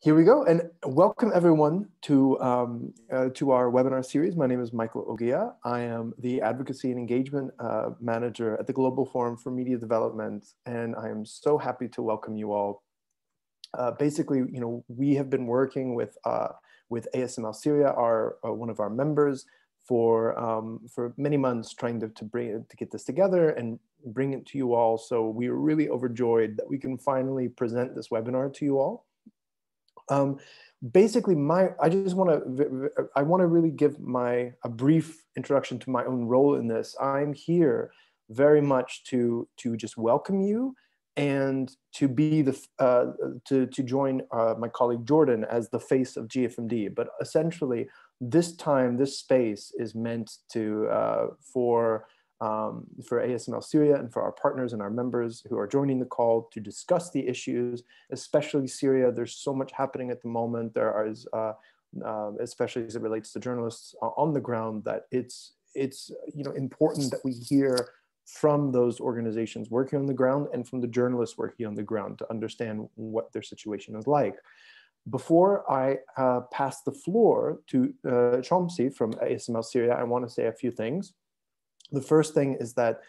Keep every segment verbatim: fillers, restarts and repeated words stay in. Here we go, and welcome everyone to um, uh, to our webinar series. My name is Michael Ogier. I am the Advocacy and Engagement uh, Manager at the Global Forum for Media Development, and I am so happy to welcome you all. Uh, basically, you know, we have been working with uh, with A S M L Syria, our uh, one of our members, for um, for many months, trying to to bring to get this together and bring it to you all. So we are really overjoyed that we can finally present this webinar to you all. Um, basically, my I just want to I want to really give my a brief introduction to my own role in this. I'm here very much to to just welcome you and to be the uh, to to join uh, my colleague Jordan as the face of G F M D. But essentially, this time, this space is meant to uh, for um, for A S M L Syria and for our partners and our members who are joining the call to discuss the issues, especially Syria. There's so much happening at the moment. There are, uh, uh, especially as it relates to journalists on the ground, that it's it's you know important that we hear from those organizations working on the ground and from the journalists working on the ground to understand what their situation is like. Before I uh, pass the floor to uh, Chomsky from A S M L Syria, I want to say a few things. The first thing is that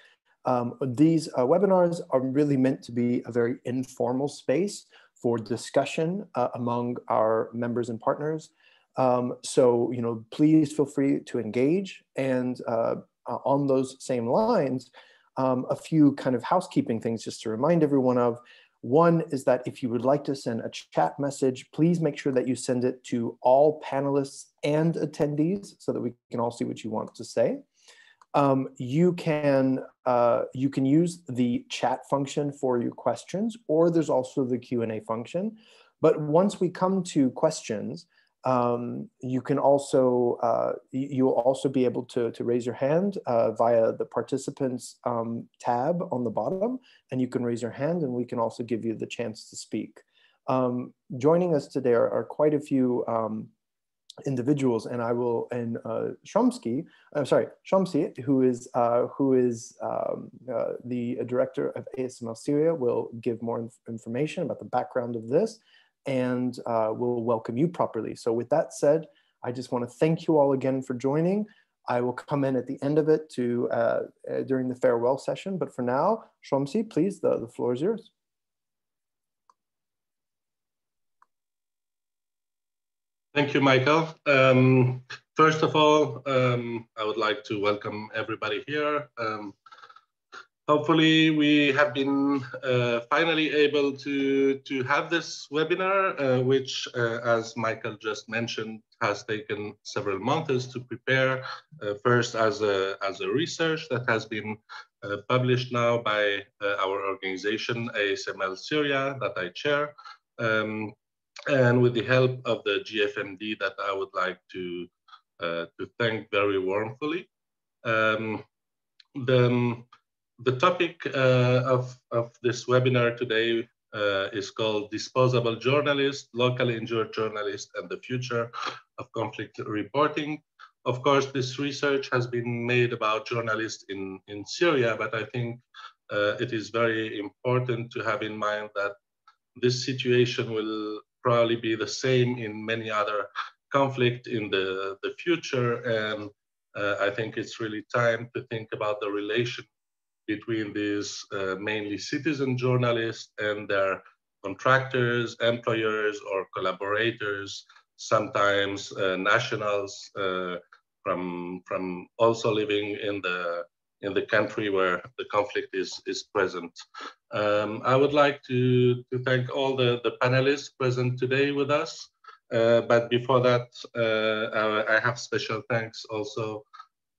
um, these uh, webinars are really meant to be a very informal space for discussion uh, among our members and partners. Um, so, you know, please feel free to engage. And uh, on those same lines, um, a few kind of housekeeping things just to remind everyone of. One is that if you would like to send a chat message, please make sure that you send it to all panelists and attendees so that we can all see what you want to say. Um, you can uh, you can use the chat function for your questions, or there's also the Q and A function. But once we come to questions, um, you can also uh, you'll also be able to to raise your hand uh, via the participants um, tab on the bottom, and you can raise your hand, and we can also give you the chance to speak. Um, joining us today are, are quite a few. Um, individuals, and I will, and uh, Shamsi, I'm sorry, Shamsi, who is uh, who is um, uh, the director of A S M L Syria, will give more inf information about the background of this, and uh, will welcome you properly. So with that said, I just want to thank you all again for joining. I will come in at the end of it to uh, uh, during the farewell session, but for now, Shamsi, please, the, the floor is yours. Thank you, Michael. Um, first of all, um, I would like to welcome everybody here. Um, hopefully, we have been uh, finally able to, to have this webinar, uh, which, uh, as Michael just mentioned, has taken several months to prepare, uh, first as a, as a research that has been uh, published now by uh, our organization, A S M L Syria, that I chair. Um, And with the help of the G F M D, that I would like to uh, to thank very warmly. Um, the the topic uh, of of this webinar today uh, is called "Disposable Journalists, Locally Injured Journalists, and the Future of Conflict Reporting." Of course, this research has been made about journalists in in Syria, but I think uh, it is very important to have in mind that this situation will probably be the same in many other conflict in the, the future. And uh, I think it's really time to think about the relation between these uh, mainly citizen journalists and their contractors, employers, or collaborators, sometimes uh, nationals uh, from, from also living in the in the country where the conflict is, is present. Um, I would like to, to thank all the, the panelists present today with us. Uh, but before that, uh, I, I have special thanks also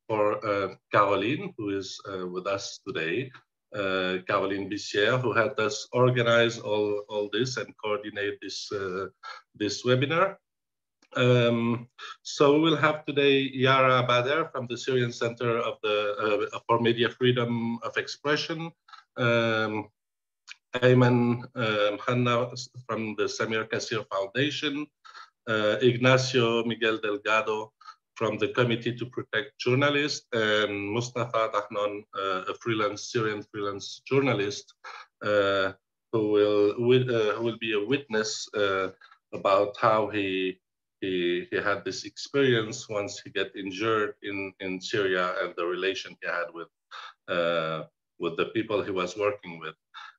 for uh, Caroline, who is uh, with us today. Uh, Caroline Bissière, who helped us organize all, all this and coordinate this, uh, this webinar. Um, so we will have today Yara Bader from the Syrian Center of the, uh, for Media Freedom of Expression, um, Ayman uh, Mhanna from the Samir Kassir Foundation, uh, Ignacio Miguel Delgado from the Committee to Protect Journalists, and Mustafa Dahnoun, uh, a freelance Syrian freelance journalist uh, who will, will, uh, will be a witness uh, about how he he he had this experience once he got injured in in Syria and the relation he had with uh, with the people he was working with.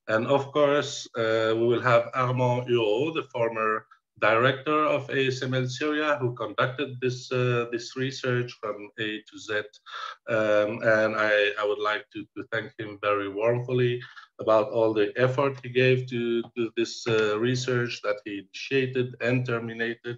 And of course, uh, we will have Armand Hurault, the former director of A S M L Syria, who conducted this uh, this research from A to Z. Um, and I, I would like to, to thank him very warmly about all the effort he gave to, to this uh, research that he initiated and terminated.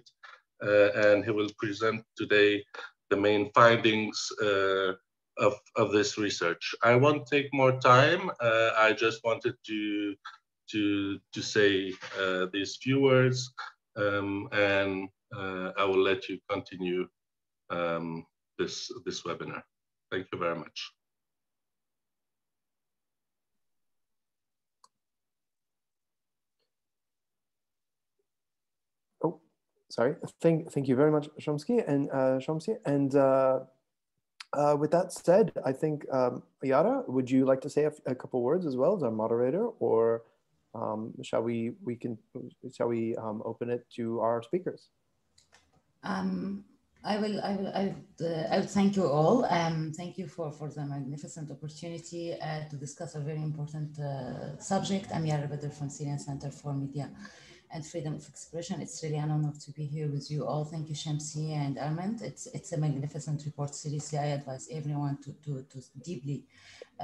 Uh, and he will present today the main findings uh, of, of this research. I won't take more time. Uh, I just wanted to, to, to say uh, these few words. Um, and uh, I will let you continue um, this, this webinar. Thank you very much. Oh, sorry. Thank, thank you very much, Chomsky and uh, Shamsi. And uh, uh, with that said, I think, um, Yara, would you like to say a, a couple words as well as our moderator, or? Um, shall we, we can, shall we um, open it to our speakers? Um, I will, I will, I will, uh, I will thank you all. Um, thank you for, for the magnificent opportunity uh, to discuss a very important uh, subject. I'm Yara Bader from Syrian Center for Media and Freedom of Expression. It's really an honor to be here with you all. Thank you, Shamsi and Armand. It's, it's a magnificent report. Seriously, I advise everyone to, to, to deeply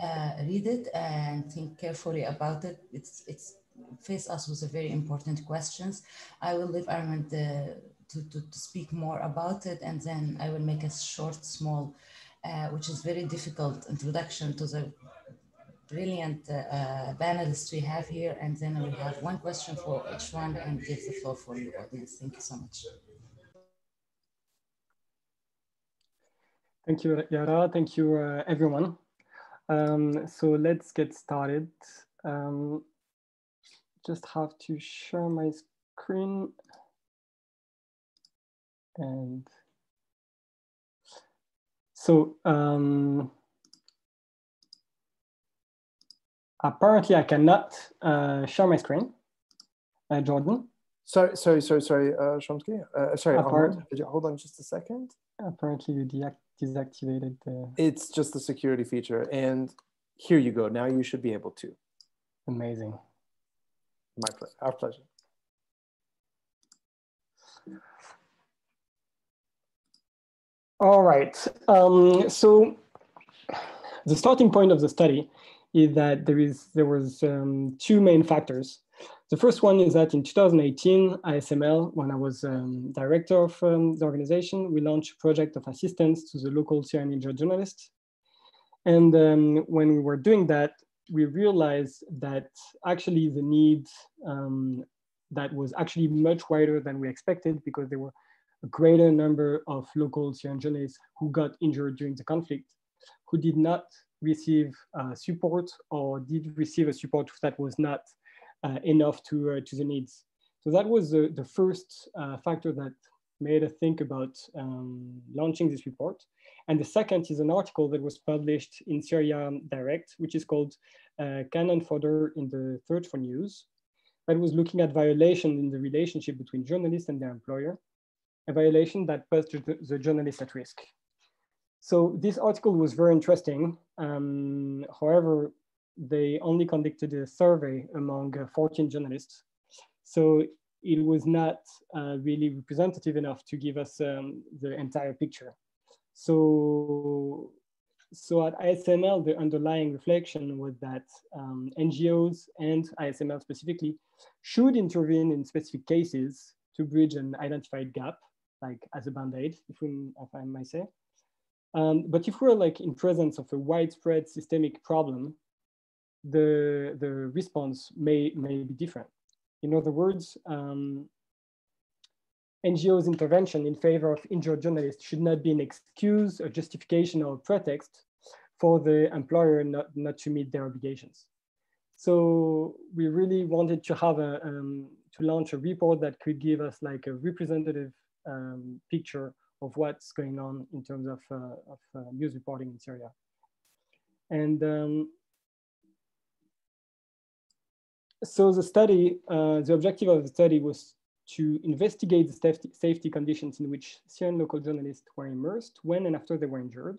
uh, read it and think carefully about it. It's, it's, face us with a very important questions. I will leave Armand uh, to, to, to speak more about it, and then I will make a short, small, uh, which is very difficult introduction to the brilliant uh, uh, panelists we have here, and then we have one question for each one and give the floor for the audience. Thank you so much. Thank you, Yara. Thank you, uh, everyone. Um, so let's get started. Um, Just have to share my screen. And so um, apparently I cannot uh, share my screen, uh, Jordan. Sorry, sorry, sorry, sorry, uh, Chomsky. Uh, sorry, Apparent hold, on. hold on just a second. Apparently you de deactivated the... It's just a security feature. And here you go, now you should be able to. Amazing. My pleasure. Our pleasure. All right. Um, so the starting point of the study is that there is there was um, two main factors. The first one is that in two thousand eighteen, A S M L, when I was um, director of um, the organization, we launched a project of assistance to the local Syrian injured journalists. And um, when we were doing that, we realized that actually the need um, that was actually much wider than we expected, because there were a greater number of local Syrian journalists who got injured during the conflict, who did not receive uh, support or did receive a support that was not uh, enough to, uh, to the needs. So that was the, the first uh, factor that made us think about um, launching this report. And the second is an article that was published in Syria Direct, which is called uh, Canon Fodder in the Search for News, that was looking at violation in the relationship between journalists and their employer, a violation that puts the journalist at risk. So this article was very interesting. Um, however, they only conducted a survey among uh, fourteen journalists. So it was not uh, really representative enough to give us um, the entire picture. So, so at A S M L, the underlying reflection was that um, N G Os and A S M L specifically should intervene in specific cases to bridge an identified gap, like as a band-aid, if, if I might say. Um, but if we're like in presence of a widespread systemic problem, the, the response may, may be different. In other words, um, N G Os' intervention in favor of injured journalists should not be an excuse, a justification, or a pretext for the employer not, not to meet their obligations. So we really wanted to have a, um, to launch a report that could give us like a representative um, picture of what's going on in terms of, uh, of uh, news reporting in Syria. And um, so the study, uh, the objective of the study was to investigate the safety conditions in which Syrian local journalists were immersed when and after they were injured,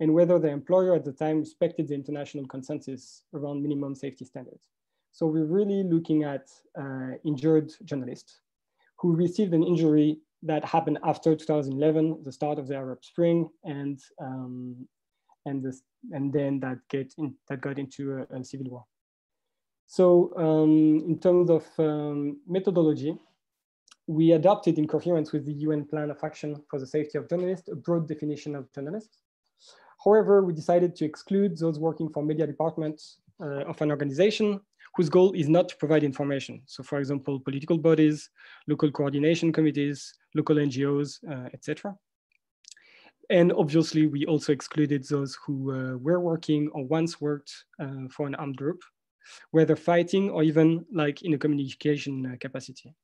and whether the employer at the time respected the international consensus around minimum safety standards. So we're really looking at uh, injured journalists who received an injury that happened after two thousand eleven, the start of the Arab Spring, and um, and this, and then that get in, that got into a, a civil war. So um, in terms of um, methodology, we adopted in coherence with the U N Plan of Action for the Safety of Journalists a broad definition of journalists. However, we decided to exclude those working for media departments uh, of an organization whose goal is not to provide information. So for example, political bodies, local coordination committees, local N G Os, uh, et cetera. And obviously we also excluded those who uh, were working or once worked uh, for an armed group, whether fighting or even like in a communication uh, capacity.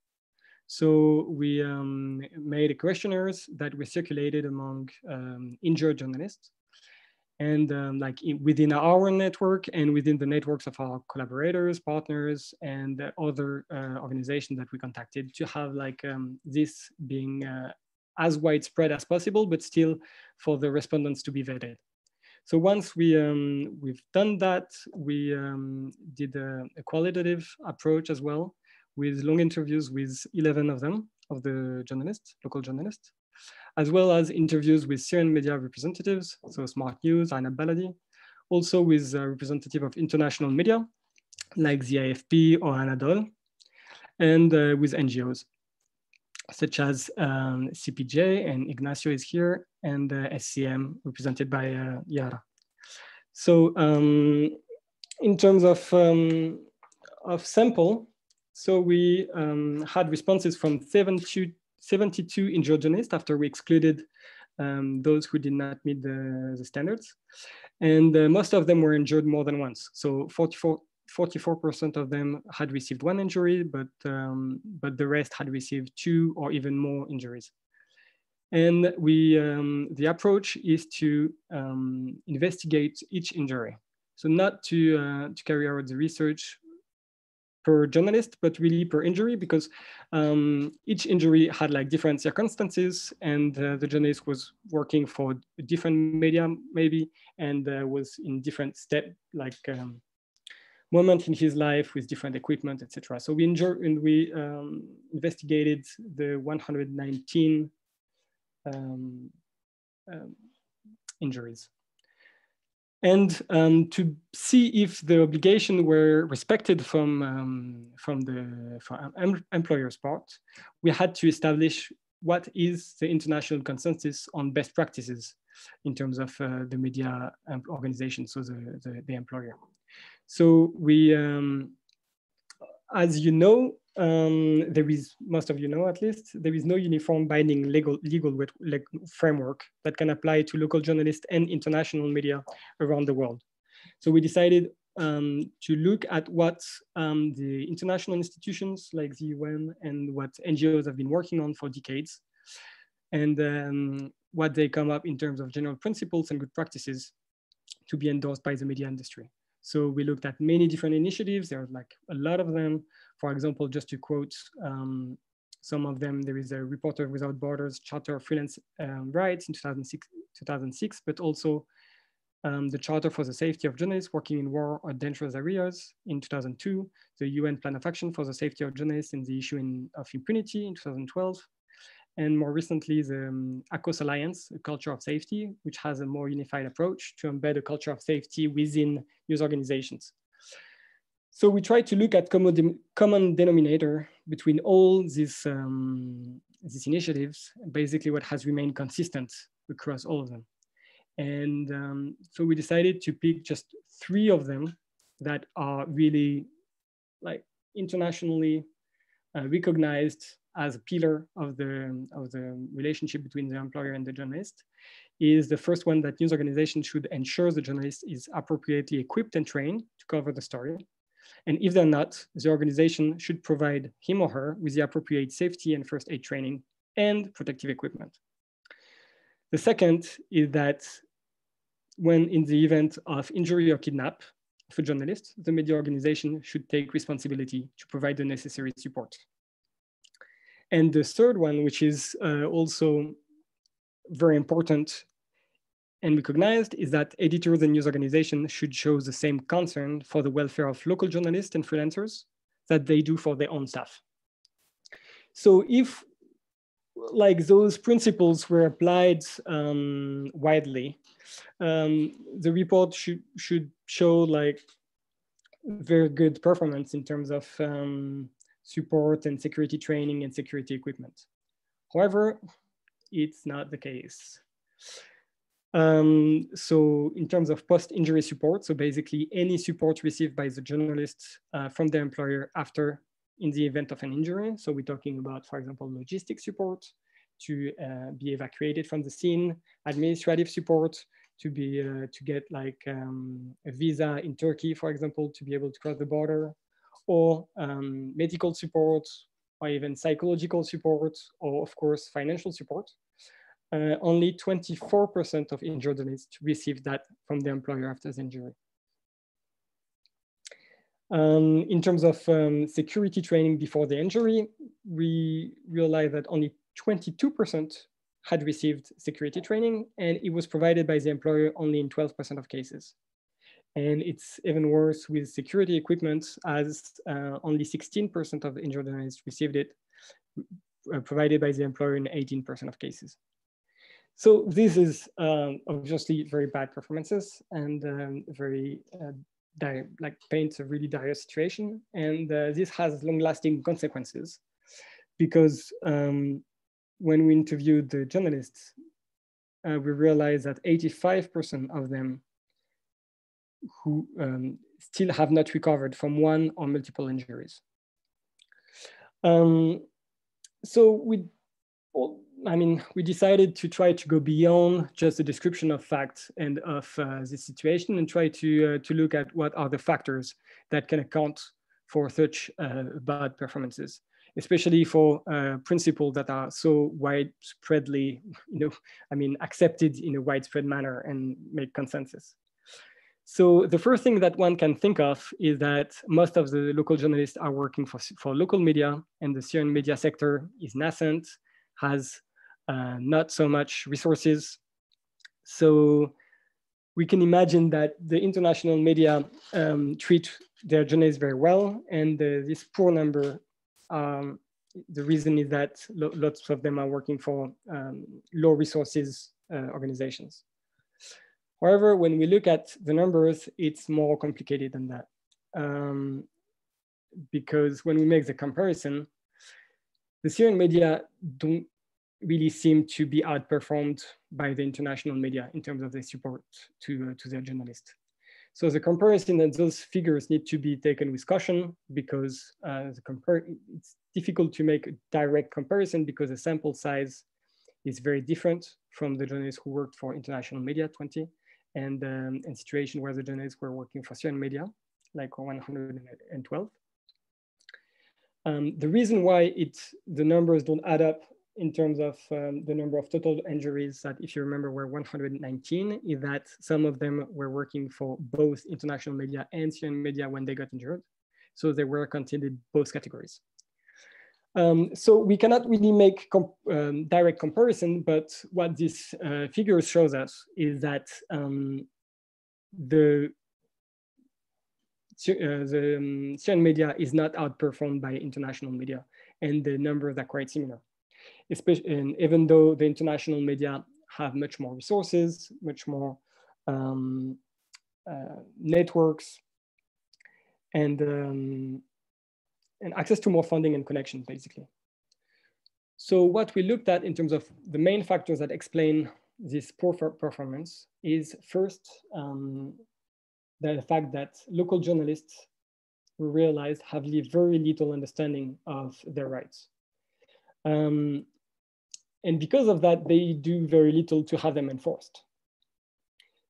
So we um, made questionnaires that were circulated among um, injured journalists, and um, like in, within our network and within the networks of our collaborators, partners, and uh, other uh, organizations that we contacted, to have like um, this being uh, as widespread as possible, but still for the respondents to be vetted. So once we, um, we've done that, we um, did a, a qualitative approach as well, with long interviews with eleven of them, of the journalists, local journalists, as well as interviews with Syrian media representatives, so Smart News, Aina Baladi, also with a representative of international media, like the A F P or Anadol, and uh, with N G Os, such as um, C P J, and Ignacio is here, and uh, S C M, represented by uh, Yara. So um, in terms of, um, of sample, so we um, had responses from seventy-two injured journalists after we excluded um, those who did not meet the, the standards. And uh, most of them were injured more than once. So forty-four percent of them had received one injury, but, um, but the rest had received two or even more injuries. And we, um, the approach is to um, investigate each injury. So not to, uh, to carry out the research per journalist, but really per injury, because um, each injury had like different circumstances, and uh, the journalist was working for different media maybe, and uh, was in different step, like um, moment in his life with different equipment, et cetera. So we injured, and we um, investigated the one hundred nineteen um, um, injuries. And um, to see if the obligation were respected from, um, from the from em employer's part, we had to establish what is the international consensus on best practices in terms of uh, the media organization, so the, the, the employer. So we, um, as you know, um, there is, most of you know at least, there is no uniform binding legal, legal like, framework that can apply to local journalists and international media around the world. So we decided um, to look at what um, the international institutions like the U N and what N G Os have been working on for decades, and um, what they come up in terms of general principles and good practices to be endorsed by the media industry. So we looked at many different initiatives. There are like a lot of them. For example, just to quote um, some of them, there is a Reporter Without Borders Charter of Freelance um, Rights in two thousand six, two thousand six, but also um, the Charter for the Safety of Journalists Working in War or Dangerous Areas in two thousand two, the U N Plan of Action for the Safety of Journalists and the Issue in, of Impunity in two thousand twelve, and more recently, the um, A C O S Alliance, a culture of safety, which has a more unified approach to embed a culture of safety within news organizations. So we try to look at common, de common denominator between all these, um, these initiatives, basically what has remained consistent across all of them. And um, so we decided to pick just three of them that are really like internationally uh, recognized as a pillar of the, of the relationship between the employer and the journalist. Is the first one that news organizations should ensure the journalist is appropriately equipped and trained to cover the story. And if they're not, the organization should provide him or her with the appropriate safety and first aid training and protective equipment. The second is that when in the event of injury or kidnap of a journalist, the media organization should take responsibility to provide the necessary support. And the third one, which is uh, also very important and recognized, is that editors and news organizations should show the same concern for the welfare of local journalists and freelancers that they do for their own staff. So if like those principles were applied um, widely, um, the report should, should show like very good performance in terms of um, support and security training and security equipment. However, it's not the case. Um, so in terms of post-injury support, so basically any support received by the journalists uh, from their employer after in the event of an injury. So we're talking about, for example, logistic support to uh, be evacuated from the scene, administrative support to be, uh, to get like um, a visa in Turkey, for example, to be able to cross the border, or um, medical support, or even psychological support, or of course, financial support. Uh, only twenty-four percent of injured journalists received that from the employer after the injury. Um, in terms of um, security training before the injury, we realized that only twenty-two percent had received security training, and it was provided by the employer only in twelve percent of cases. And it's even worse with security equipment, as uh, only sixteen percent of injured journalists received it, uh, provided by the employer in eighteen percent of cases. So this is um, obviously very bad performances and um, very uh, dire, like paints a really dire situation. And uh, this has long-lasting consequences, because um, when we interviewed the journalists, uh, we realized that eighty-five percent of them who um, still have not recovered from one or multiple injuries. Um, so we, well, I mean, we decided to try to go beyond just the description of facts and of uh, the situation, and try to, uh, to look at what are the factors that can account for such uh, bad performances, especially for uh, principles that are so widespreadly, you know, I mean, accepted in a widespread manner and make consensus. So the first thing that one can think of is that most of the local journalists are working for, for local media, and the Syrian media sector is nascent, has Uh, not so much resources. So we can imagine that the international media um, treat their journalists very well. And uh, this poor number, um, the reason is that lo lots of them are working for um, low resources uh, organizations. However, when we look at the numbers, it's more complicated than that. Um, because when we make the comparison, the Syrian media don't really seem to be outperformed by the international media in terms of their support to, uh, to their journalists. So the comparison and those figures need to be taken with caution, because uh, the compar it's difficult to make a direct comparison, because the sample size is very different from the journalists who worked for international media, twenty, and um, and situation where the journalists were working for Syrian media, like one hundred twelve. Um, the reason why it, the numbers don't add up in terms of um, the number of total injuries that, if you remember, were one hundred nineteen, is that some of them were working for both international media and Syrian media when they got injured. So they were considered both categories. Um, so we cannot really make comp um, direct comparison, but what this uh, figure shows us is that um, the, uh, the um, Syrian media is not outperformed by international media, and the numbers are quite similar. Especially, and even though the international media have much more resources, much more um, uh, networks, and, um, and access to more funding and connections, basically. So what we looked at in terms of the main factors that explain this poor performance is, first, um, the fact that local journalists, we realized, have very little understanding of their rights. Um, and because of that, they do very little to have them enforced.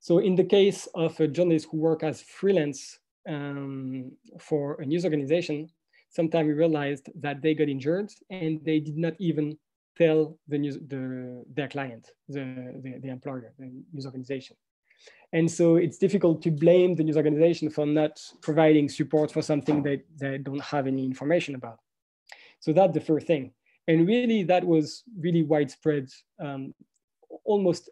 So in the case of a journalist who work as freelance um, for a news organization, sometimes we realized that they got injured and they did not even tell the news, the, their client, the, the, the employer, the news organization. And so it's difficult to blame the news organization for not providing support for something that they don't have any information about. So that's the first thing. And really that was really widespread. Um, almost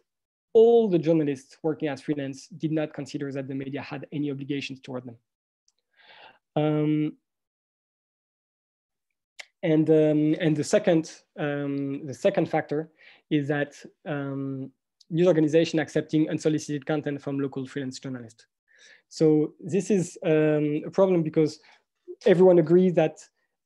all the journalists working as freelance did not consider that the media had any obligations toward them. Um, and, um, and the second, um, the second factor is that um, news organizations accepting unsolicited content from local freelance journalists. So this is um, a problem because everyone agrees that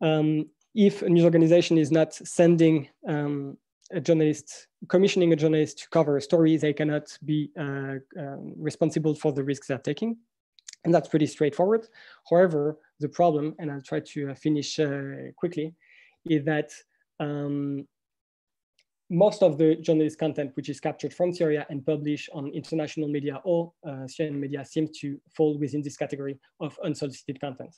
um, if a news organization is not sending um, a journalist, commissioning a journalist to cover a story, they cannot be uh, uh, responsible for the risks they're taking. And that's pretty straightforward. However, the problem, and I'll try to finish uh, quickly, is that um, most of the journalist content which is captured from Syria and published on international media or uh, Syrian media seems to fall within this category of unsolicited content.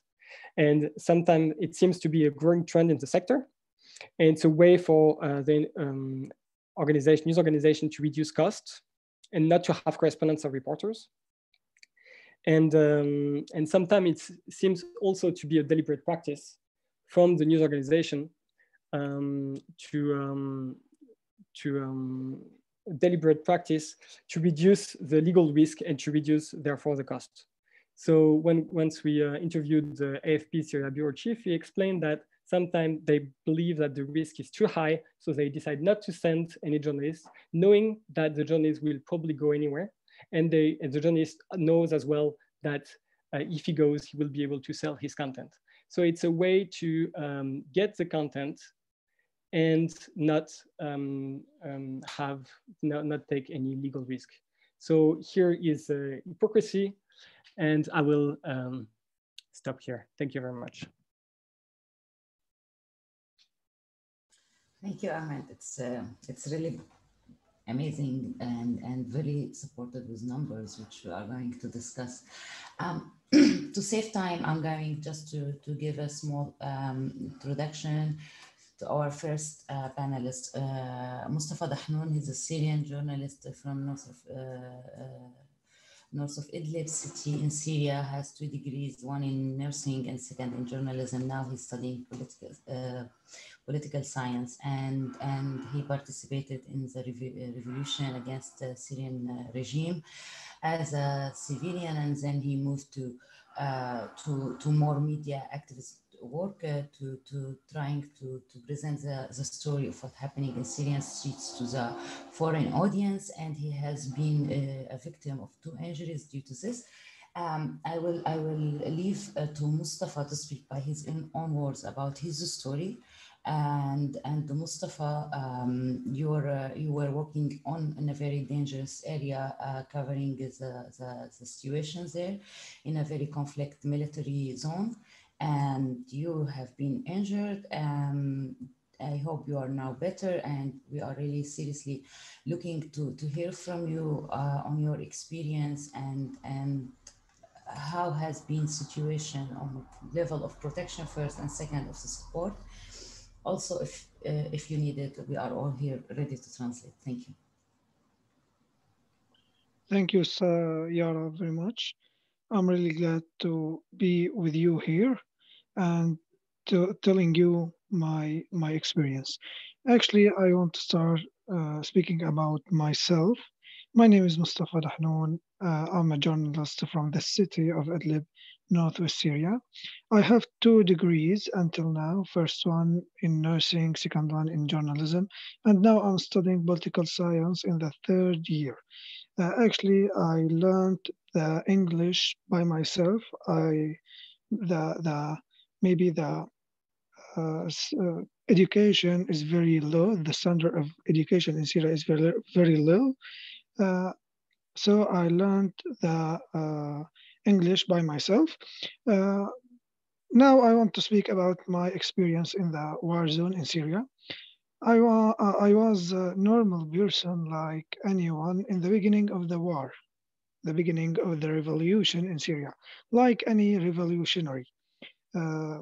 And sometimes it seems to be a growing trend in the sector. And it's a way for uh, the um, organization, news organization to reduce costs and not to have correspondence of reporters. And, um, and sometimes it seems also to be a deliberate practice from the news organization um, to, um, to um, deliberate practice to reduce the legal risk and to reduce, therefore, the cost. So when, once we uh, interviewed the A F P Syria Bureau Chief, he explained that sometimes they believe that the risk is too high, so they decide not to send any journalists, knowing that the journalist will probably go anywhere. And, they, and the journalist knows as well that uh, if he goes, he will be able to sell his content. So it's a way to um, get the content and not um, um, have, not, not take any legal risk. So here is uh, hypocrisy, and I will um, stop here. Thank you very much. Thank you, Ahmed. It's, uh, it's really amazing and, and really supported with numbers, which we are going to discuss. Um, to save time, I'm going just to, to give a small um, introduction to our first uh, panelist, uh, Mustafa Dahnoun. He's a Syrian journalist from north of, uh, uh, north of Idlib city in Syria, has two degrees, one in nursing and second in journalism. Now he's studying political uh, political science, and, and he participated in the rev revolution against the Syrian uh, regime as a civilian, and then he moved to, uh, to, to more media activist work, uh, to, to trying to, to present the, the story of what's happening in Syrian streets to the foreign audience, and he has been uh, a victim of two injuries due to this. Um, I will, I will leave uh, to Mustafa to speak by his own words about his story. And, and Mustafa, um, you, were, uh, you were working on in a very dangerous area, uh, covering the, the, the situations there in a very conflict military zone, and you have been injured. Um, I hope you are now better, and we are really seriously looking to, to hear from you uh, on your experience and, and how has been situation on level of protection first, and second of the support. Also, if, uh, if you need it, we are all here ready to translate. Thank you. Thank you, sir, Yara, very much. I'm really glad to be with you here and to telling you my, my experience. Actually, I want to start uh, speaking about myself. My name is Mustafa Dahnoun. Uh, I'm a journalist from the city of Idlib, northwest Syria. I have two degrees until now, first one in nursing, second one in journalism, and now I'm studying political science in the third year. Uh, actually, I learned the English by myself. I, the, the, maybe the uh, uh, education is very low. The standard of education in Syria is very, very low. Uh, so I learned the uh, English by myself. Uh, now I want to speak about my experience in the war zone in Syria. I, wa I was a normal person like anyone in the beginning of the war, the beginning of the revolution in Syria, like any revolutionary. Uh,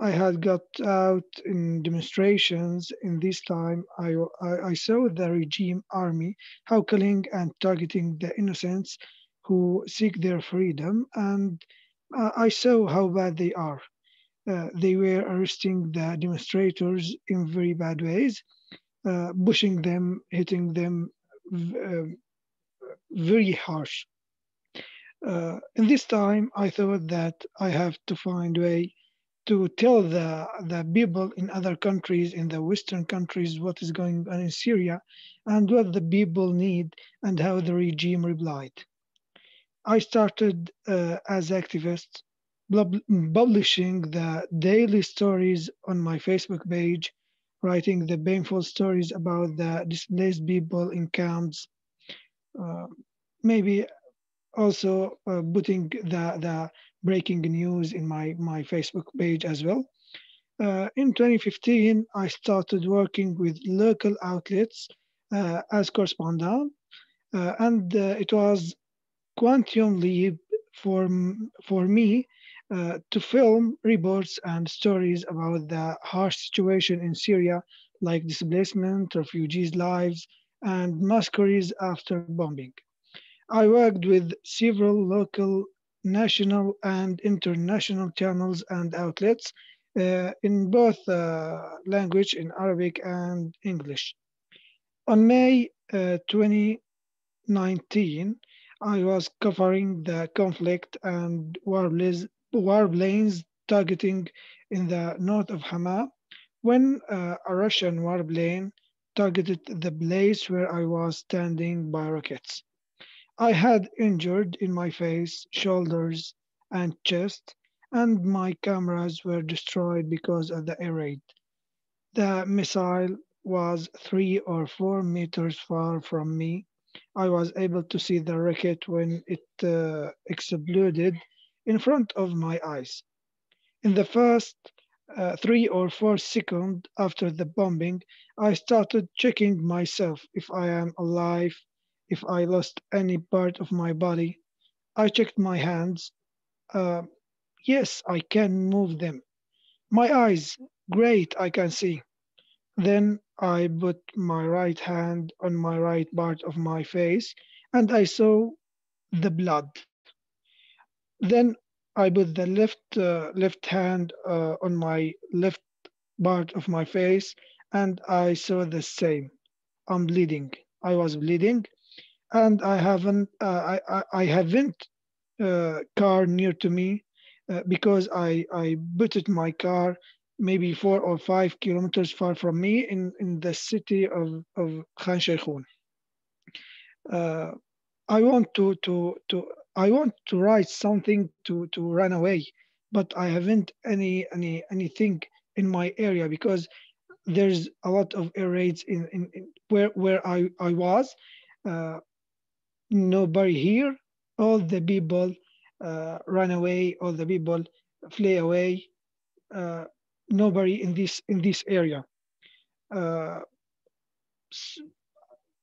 I had got out in demonstrations. In this time, I, I, I saw the regime army, how killing and targeting the innocents who seek their freedom, and uh, I saw how bad they are. Uh, they were arresting the demonstrators in very bad ways, uh, pushing them, hitting them uh, very harsh. Uh, and this time, I thought that I have to find a way to tell the, the people in other countries, in the Western countries, what is going on in Syria and what the people need and how the regime replied. I started uh, as activist, publishing the daily stories on my Facebook page, writing the painful stories about the displaced people in camps, uh, maybe also uh, putting the, the breaking news in my, my Facebook page as well. Uh, in twenty fifteen, I started working with local outlets uh, as correspondent, uh, and uh, it was quantum leap for, for me uh, to film reports and stories about the harsh situation in Syria, like displacement, refugees' lives, and massacres after bombing. I worked with several local, national, and international channels and outlets uh, in both uh, language, in Arabic and English. On May uh, twenty nineteen, I was covering the conflict and warplanes targeting in the north of Hama when uh, a Russian warplane targeted the place where I was standing by rockets. I had injured in my face, shoulders, and chest, and my cameras were destroyed because of the air raid. The missile was three or four meters far from me. I was able to see the rocket when it uh, exploded in front of my eyes. In the first uh, three or four seconds after the bombing, I started checking myself if I am alive, if I lost any part of my body. I checked my hands. Uh, yes, I can move them. My eyes, great, I can see. Then I put my right hand on my right part of my face and I saw the blood. Then I put the left, uh, left hand uh, on my left part of my face and I saw the same. I'm bleeding. I was bleeding and I haven't, uh, I, I, I haven't uh, car near to me uh, because I, I booted my car maybe four or five kilometers far from me in, in the city of, of Khan Shaykhun. Uh, I want to, to, to, I want to write something to, to run away, but I haven't any, any, anything in my area because there's a lot of air raids in, in, in where, where I, I was. Uh, nobody here, all the people uh, run away, all the people flee away. Uh, Nobody in this in this area. Uh,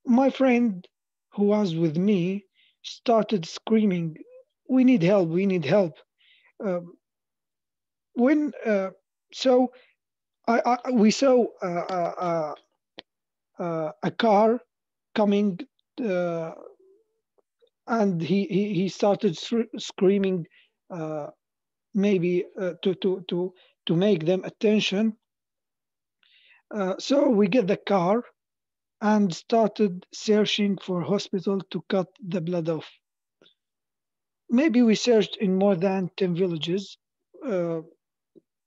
my friend who was with me started screaming, "We need help! We need help!" Uh, when uh, so, I, I we saw uh, uh, uh, a car coming, uh, and he he, he started screaming, uh, maybe uh, to to to. to make them attention. Uh, so we get the car and started searching for hospital to cut the blood off. Maybe we searched in more than ten villages, uh,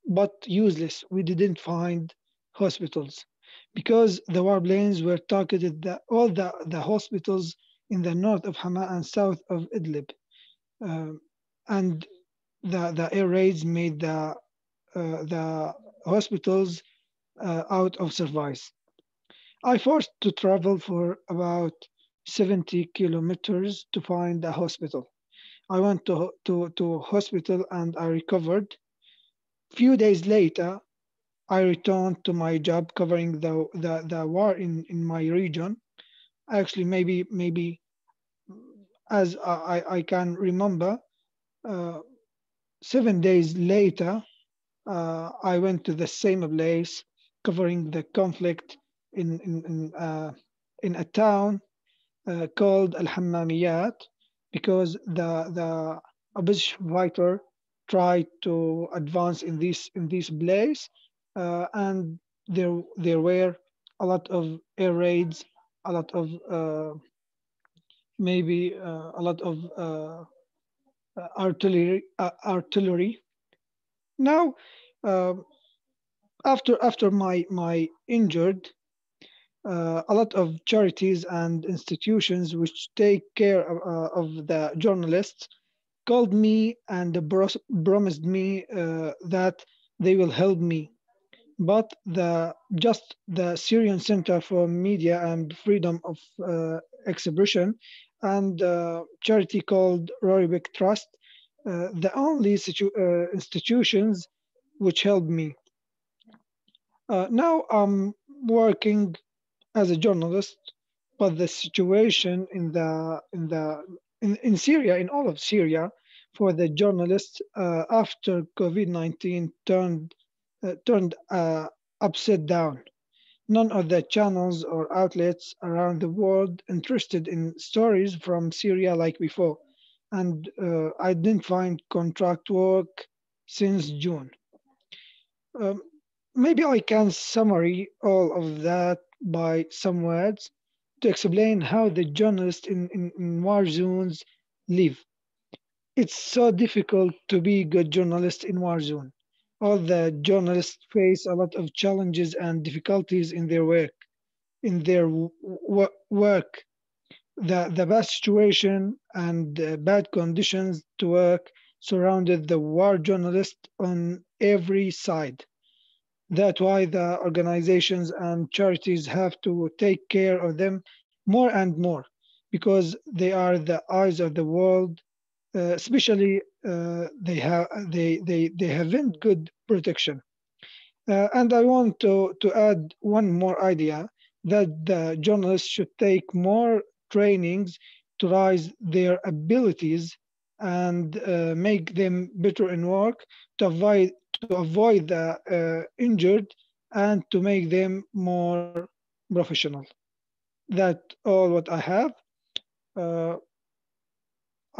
but useless. We didn't find hospitals because the warplanes were targeted the, all the, the hospitals in the north of Hama and south of Idlib. Uh, and the, the air raids made the Uh, the hospitals uh, out of service. I forced to travel for about seventy kilometers to find a hospital. I went to, to, to hospital and I recovered. Few days later, I returned to my job covering the, the, the war in, in my region. Actually, maybe, maybe as I, I can remember, uh, seven days later, Uh, I went to the same place, covering the conflict in in in, uh, in a town uh, called Al Hammamiyat, because the the opposition fighter try to advance in this in this place, uh, and there there were a lot of air raids, a lot of uh, maybe uh, a lot of uh, artillery uh, artillery. Now, uh, after after my my injured, uh, a lot of charities and institutions which take care of, uh, of the journalists called me and promised me uh, that they will help me, but the just the Syrian Center for Media and Freedom of uh, Expression and uh, charity called Roribic Trust, uh, the only situ uh, institutions which helped me. Uh, now I'm working as a journalist, but the situation in the in the in, in Syria, in all of Syria, for the journalists uh, after COVID nineteen turned uh, turned uh, upside down. None of the channels or outlets around the world interested in stories from Syria like before, and uh, I didn't find contract work since June. Um, maybe I can summarize all of that by some words to explain how the journalists in, in, in war zones live. It's so difficult to be a good journalist in war zone. All the journalists face a lot of challenges and difficulties in their work. In their work, the, the bad situation and uh, bad conditions to work surrounded the war journalists on every side. That's why the organizations and charities have to take care of them more and more, because they are the eyes of the world. Uh, especially, uh, they have they they they haven't good protection. Uh, and I want to to add one more idea, that the journalists should take more trainings to raise their abilities and uh, make them better in work, to avoid. to avoid the uh, injured and to make them more professional. That's all what I have. Uh,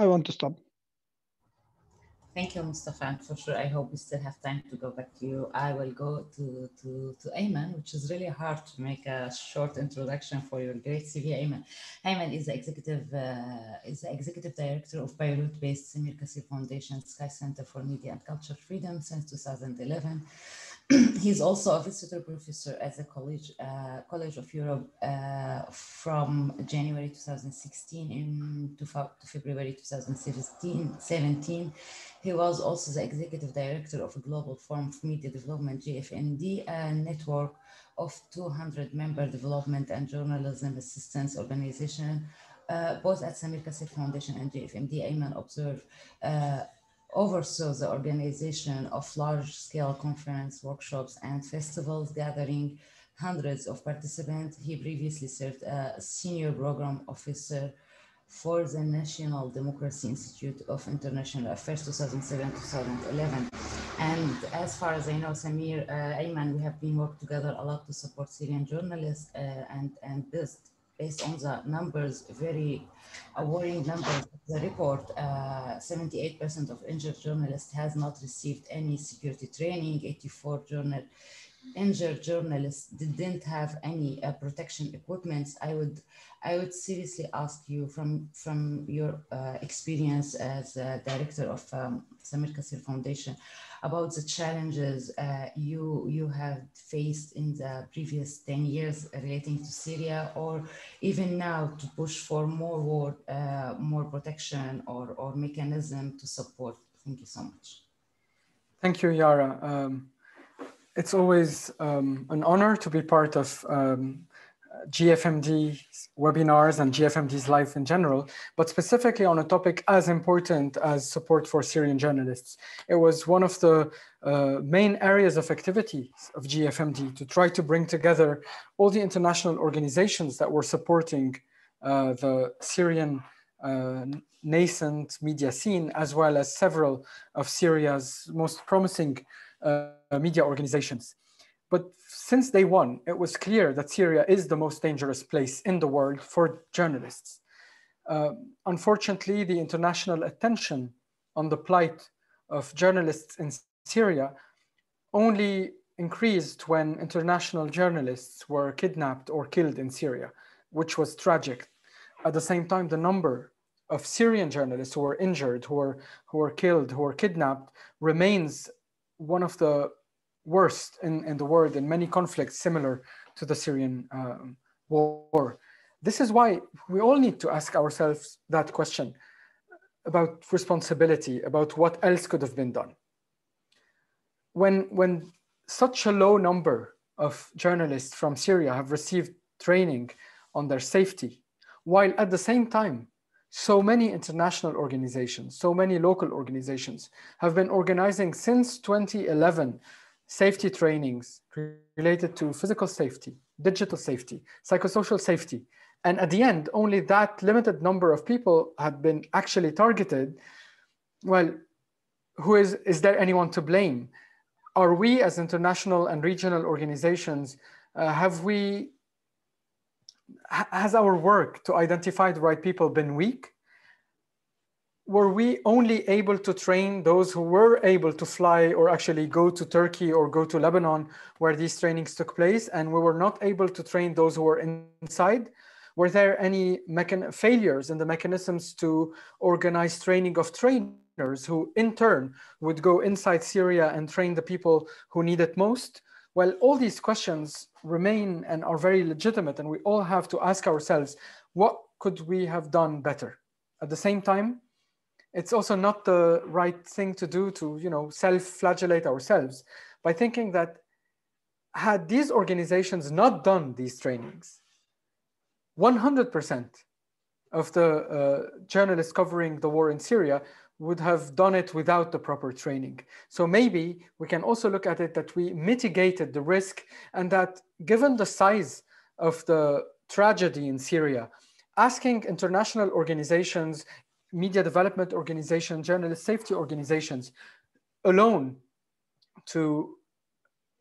I want to stop. Thank you, Mustafa. For sure, I hope we still have time to go back to you. I will go to, to, to Ayman, which is really hard to make a short introduction for your great C V, Ayman. Ayman is the executive, uh, is the executive director of Beirut-based Samir Kassir Foundation Sky Center for Media and Culture Freedom since two thousand eleven. He's also a visitor professor at the College, uh, College of Europe uh, from January two thousand sixteen in, to, to February two thousand seventeen. He was also the executive director of Global Forum for Media Development, G F M D, a network of two hundred member development and journalism assistance organization, uh, both at Samir Kassir Foundation and G F M D. Ayman observed uh, oversaw the organization of large-scale conference, workshops, and festivals gathering hundreds of participants. He previously served as senior program officer for the National Democracy Institute of International Affairs two thousand seven to two thousand eleven. And as far as I know, Samir, uh, Ayman, we have been working together a lot to support Syrian journalists uh, and, and this based on the numbers, very worrying numbers of the report, seventy-eight percent uh, of injured journalists has not received any security training, eighty-four journal, injured journalists didn't have any uh, protection equipment. I would, I would seriously ask you from, from your uh, experience as uh, director of um, Samir Kassir Foundation about the challenges uh, you, you have faced in the previous ten years relating to Syria, or even now to push for more war, uh, more protection or, or mechanism to support. Thank you so much. Thank you, Yara. Um, it's always um, an honor to be part of um, G F M D's webinars and G F M D's life in general, but specifically on a topic as important as support for Syrian journalists. It was one of the uh, main areas of activity of G F M D to try to bring together all the international organizations that were supporting uh, the Syrian uh, nascent media scene, as well as several of Syria's most promising uh, media organizations. But since day one, it was clear that Syria is the most dangerous place in the world for journalists. Uh, unfortunately, the international attention on the plight of journalists in Syria only increased when international journalists were kidnapped or killed in Syria, which was tragic. At the same time, the number of Syrian journalists who were injured, who were, who were killed, who were kidnapped, remains one of the worst in, in the world in many conflicts similar to the Syrian uh, war. This is why we all need to ask ourselves that question about responsibility, about what else could have been done. When, when such a low number of journalists from Syria have received training on their safety, while at the same time, so many international organizations, so many local organizations have been organizing since twenty eleven safety trainings related to physical safety, digital safety, psychosocial safety. And at the end, only that limited number of people have been actually targeted. Well, who is, is there anyone to blame? Are we as international and regional organizations, uh, have we, has our work to identify the right people been weak? Were we only able to train those who were able to fly or actually go to Turkey or go to Lebanon where these trainings took place, and we were not able to train those who were inside? Were there any failures in the mechanisms to organize training of trainers who in turn would go inside Syria and train the people who need it most? Well, all these questions remain and are very legitimate, and we all have to ask ourselves, what could we have done better? At the same time, it's also not the right thing to do to, you know, self-flagellate ourselves by thinking that had these organizations not done these trainings, one hundred percent of the uh, journalists covering the war in Syria would have done it without the proper training. So maybe we can also look at it that we mitigated the risk, and that given the size of the tragedy in Syria, asking international organizations, media development organizations, journalist safety organizations alone to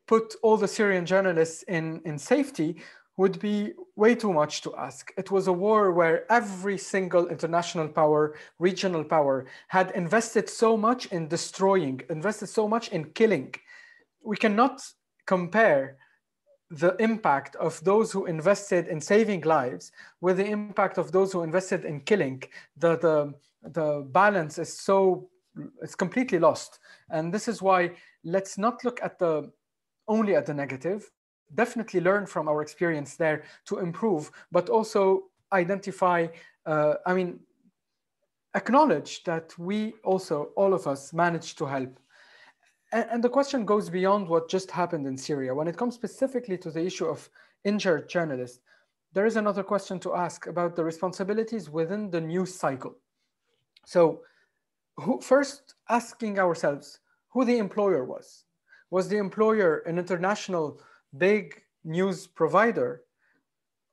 put all the Syrian journalists in, in safety would be way too much to ask. It was a war where every single international power, regional power had invested so much in destroying, invested so much in killing. We cannot compare the impact of those who invested in saving lives with the impact of those who invested in killing. The, the, the balance is so, it's completely lost. And this is why let's not look at the, only at the negative, definitely learn from our experience there to improve, but also identify, uh, I mean, acknowledge that we also, all of us, managed to help. And the question goes beyond what just happened in Syria. When it comes specifically to the issue of injured journalists, there is another question to ask about the responsibilities within the news cycle. So who, first asking ourselves who the employer was. Was the employer an international big news provider,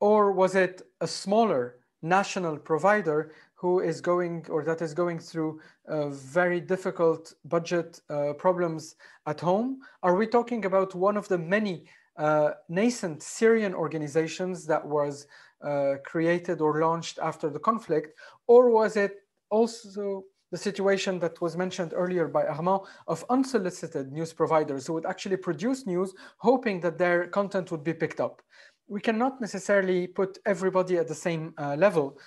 or was it a smaller national provider who is going, or that is going through uh, very difficult budget uh, problems at home? Are we talking about one of the many uh, nascent Syrian organizations that was uh, created or launched after the conflict? Or was it also the situation that was mentioned earlier by Armand of unsolicited news providers who would actually produce news hoping that their content would be picked up? We cannot necessarily put everybody at the same uh, level,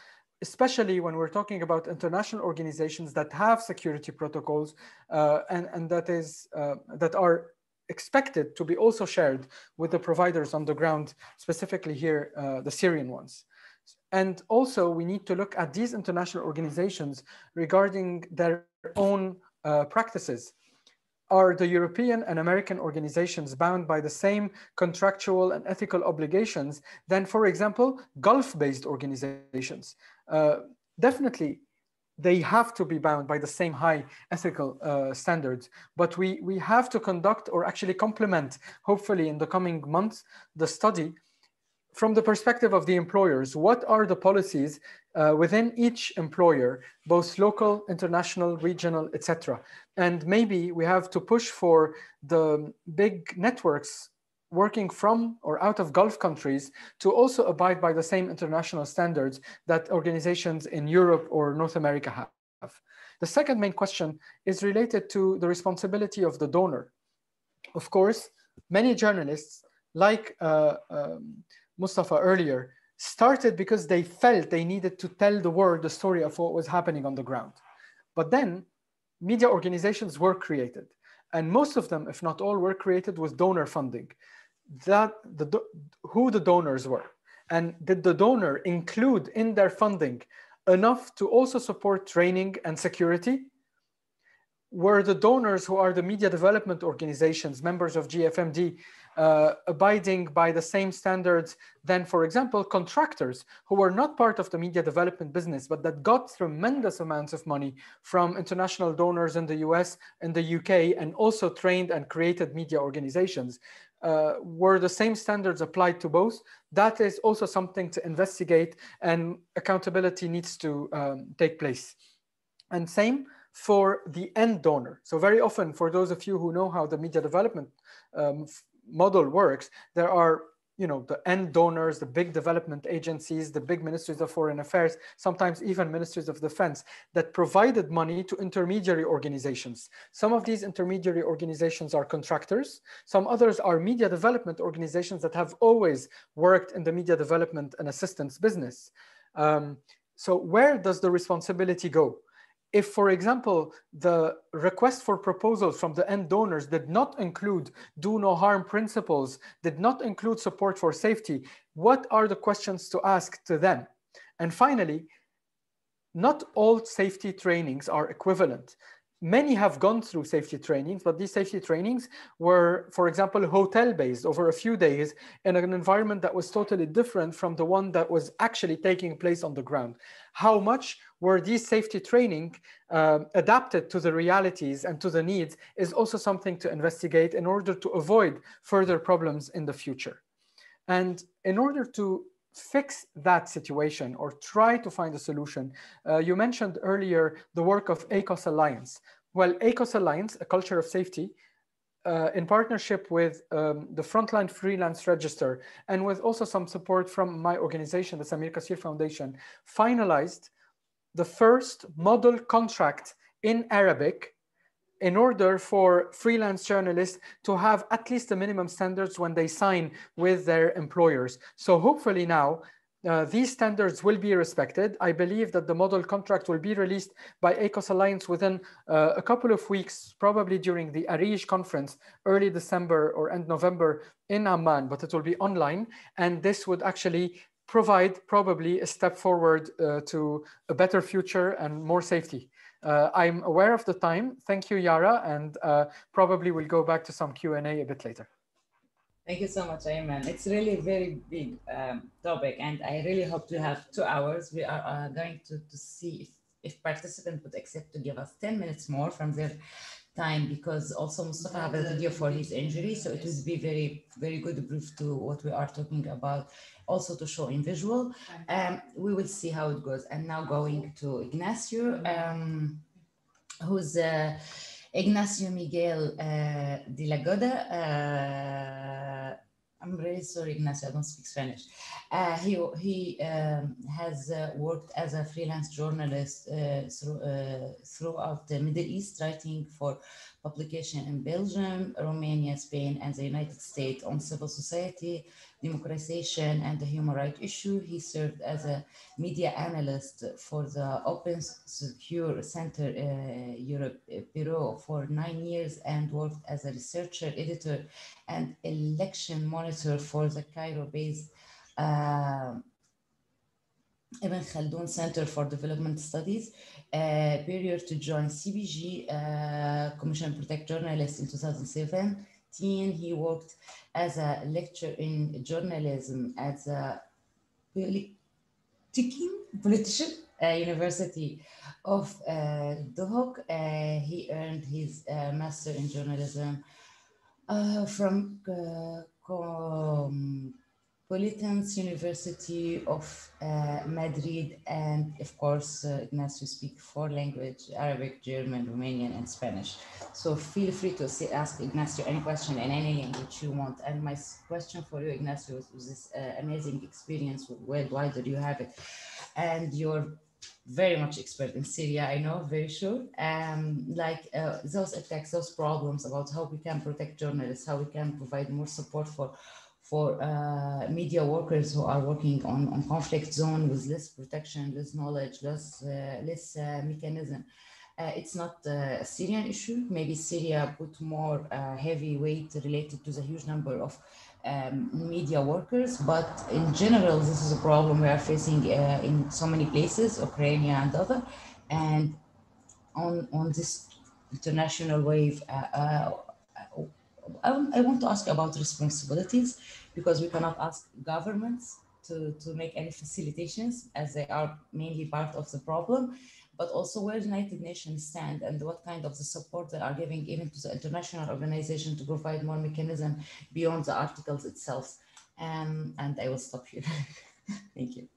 especially when we're talking about international organizations that have security protocols uh, and, and that, is, uh, that are expected to be also shared with the providers on the ground, specifically here, uh, the Syrian ones. And also we need to look at these international organizations regarding their own uh, practices. Are the European and American organizations bound by the same contractual and ethical obligations than, for example, Gulf-based organizations? Uh, definitely, they have to be bound by the same high ethical uh, standards, but we, we have to conduct or actually complement, hopefully in the coming months, the study from the perspective of the employers. What are the policies uh, within each employer, both local, international, regional, et cetera? And maybe we have to push for the big networks working from or out of Gulf countries to also abide by the same international standards that organizations in Europe or North America have. have. The second main question is related to the responsibility of the donor. Of course, many journalists, like uh, um, Mustafa earlier, started because they felt they needed to tell the world the story of what was happening on the ground. But then media organizations were created, and most of them, if not all, were created with donor funding. That the, who the donors were, and did the donor include in their funding enough to also support training and security? Were the donors, who are the media development organizations, members of G F M D, uh, abiding by the same standards than, for example, contractors who were not part of the media development business, but that got tremendous amounts of money from international donors in the U S and the U K, and also trained and created media organizations? Uh, were the same standards applied to both? That is also something to investigate, and accountability needs to um, take place. And same for the end donor. So very often, for those of you who know how the media development um, model works, there are, you know, the end donors, the big development agencies, the big ministries of foreign affairs, sometimes even ministries of defense, that provided money to intermediary organizations. Some of these intermediary organizations are contractors. Some others are media development organizations that have always worked in the media development and assistance business. Um, so where does the responsibility go? If, for example, the request for proposals from the end donors did not include do no harm principles, did not include support for safety, what are the questions to ask to them? And finally, not all safety trainings are equivalent. Many have gone through safety trainings, but these safety trainings were, for example, hotel-based over a few days in an environment that was totally different from the one that was actually taking place on the ground. How much were these safety training uh, adapted to the realities and to the needs is also something to investigate in order to avoid further problems in the future. And in order to fix that situation or try to find a solution, Uh, you mentioned earlier the work of ACOS Alliance. Well, ACOS Alliance, a culture of safety, uh, in partnership with um, the Frontline Freelance Register, and with also some support from my organization, the Samir Kassir Foundation, finalized the first model contract in Arabic in order for freelance journalists to have at least the minimum standards when they sign with their employers. So hopefully now uh, these standards will be respected. I believe that the model contract will be released by ACOS Alliance within uh, a couple of weeks, probably during the Arish conference, early December or end November in Amman, but it will be online. And this would actually provide probably a step forward uh, to a better future and more safety. Uh, I'm aware of the time. Thank you, Yara, and uh, probably we'll go back to some Q and A a bit later. Thank you so much, Ayman. It's really a very big um, topic, and I really hope to have two hours. We are uh, going to, to see if, if participants would accept to give us ten minutes more from their time, because also Mustafa had a video for his injury, so it would be very, very good proof to what we are talking about, also to show in visual. Um, we will see how it goes. And now going to Ignacio, um, who's uh, Ignacio Miguel uh, Delgado. Uh, I'm really sorry, Ignacio, I don't speak Spanish. Uh, he he um, has uh, worked as a freelance journalist uh, through, uh, throughout the Middle East, writing for publication in Belgium, Romania, Spain, and the United States on civil society, democratization, and the human rights issue. He served as a media analyst for the Open Secure Center uh, Europe Bureau for nine years and worked as a researcher, editor, and election monitor for the Cairo-based uh, Ibn Khaldun Center for Development Studies. Uh, prior to join C B J, uh, Commission to Protect Journalists in two thousand seven, he worked as a lecturer in journalism at the Politician uh, University of uh, Duhok. Uh, he earned his uh, master in journalism uh, from uh, Complutense University of uh, Madrid, and of course, uh, Ignacio speaks four languages: Arabic, German, Romanian, and Spanish. So feel free to say, ask Ignacio any question in any language you want. And my question for you, Ignacio, is this uh, amazing experience worldwide that you have it, and your very much expert in Syria, I know, very sure. Um, like uh, those attacks, those problems about how we can protect journalists, how we can provide more support for for uh, media workers who are working on, on conflict zone with less protection, less knowledge, less, uh, less uh, mechanism. Uh, it's not uh, a Syrian issue. Maybe Syria put more uh, heavy weight related to the huge number of um, media workers, but in general, this is a problem we are facing uh, in so many places, Ukraine and other. And on, on this international wave, uh, uh, I want to ask about responsibilities, because we cannot ask governments to, to make any facilitations, as they are mainly part of the problem, but also where the United Nations stand and what kind of the support they are giving even to the international organization to provide more mechanism beyond the articles itself. Um, and I will stop here. Thank you.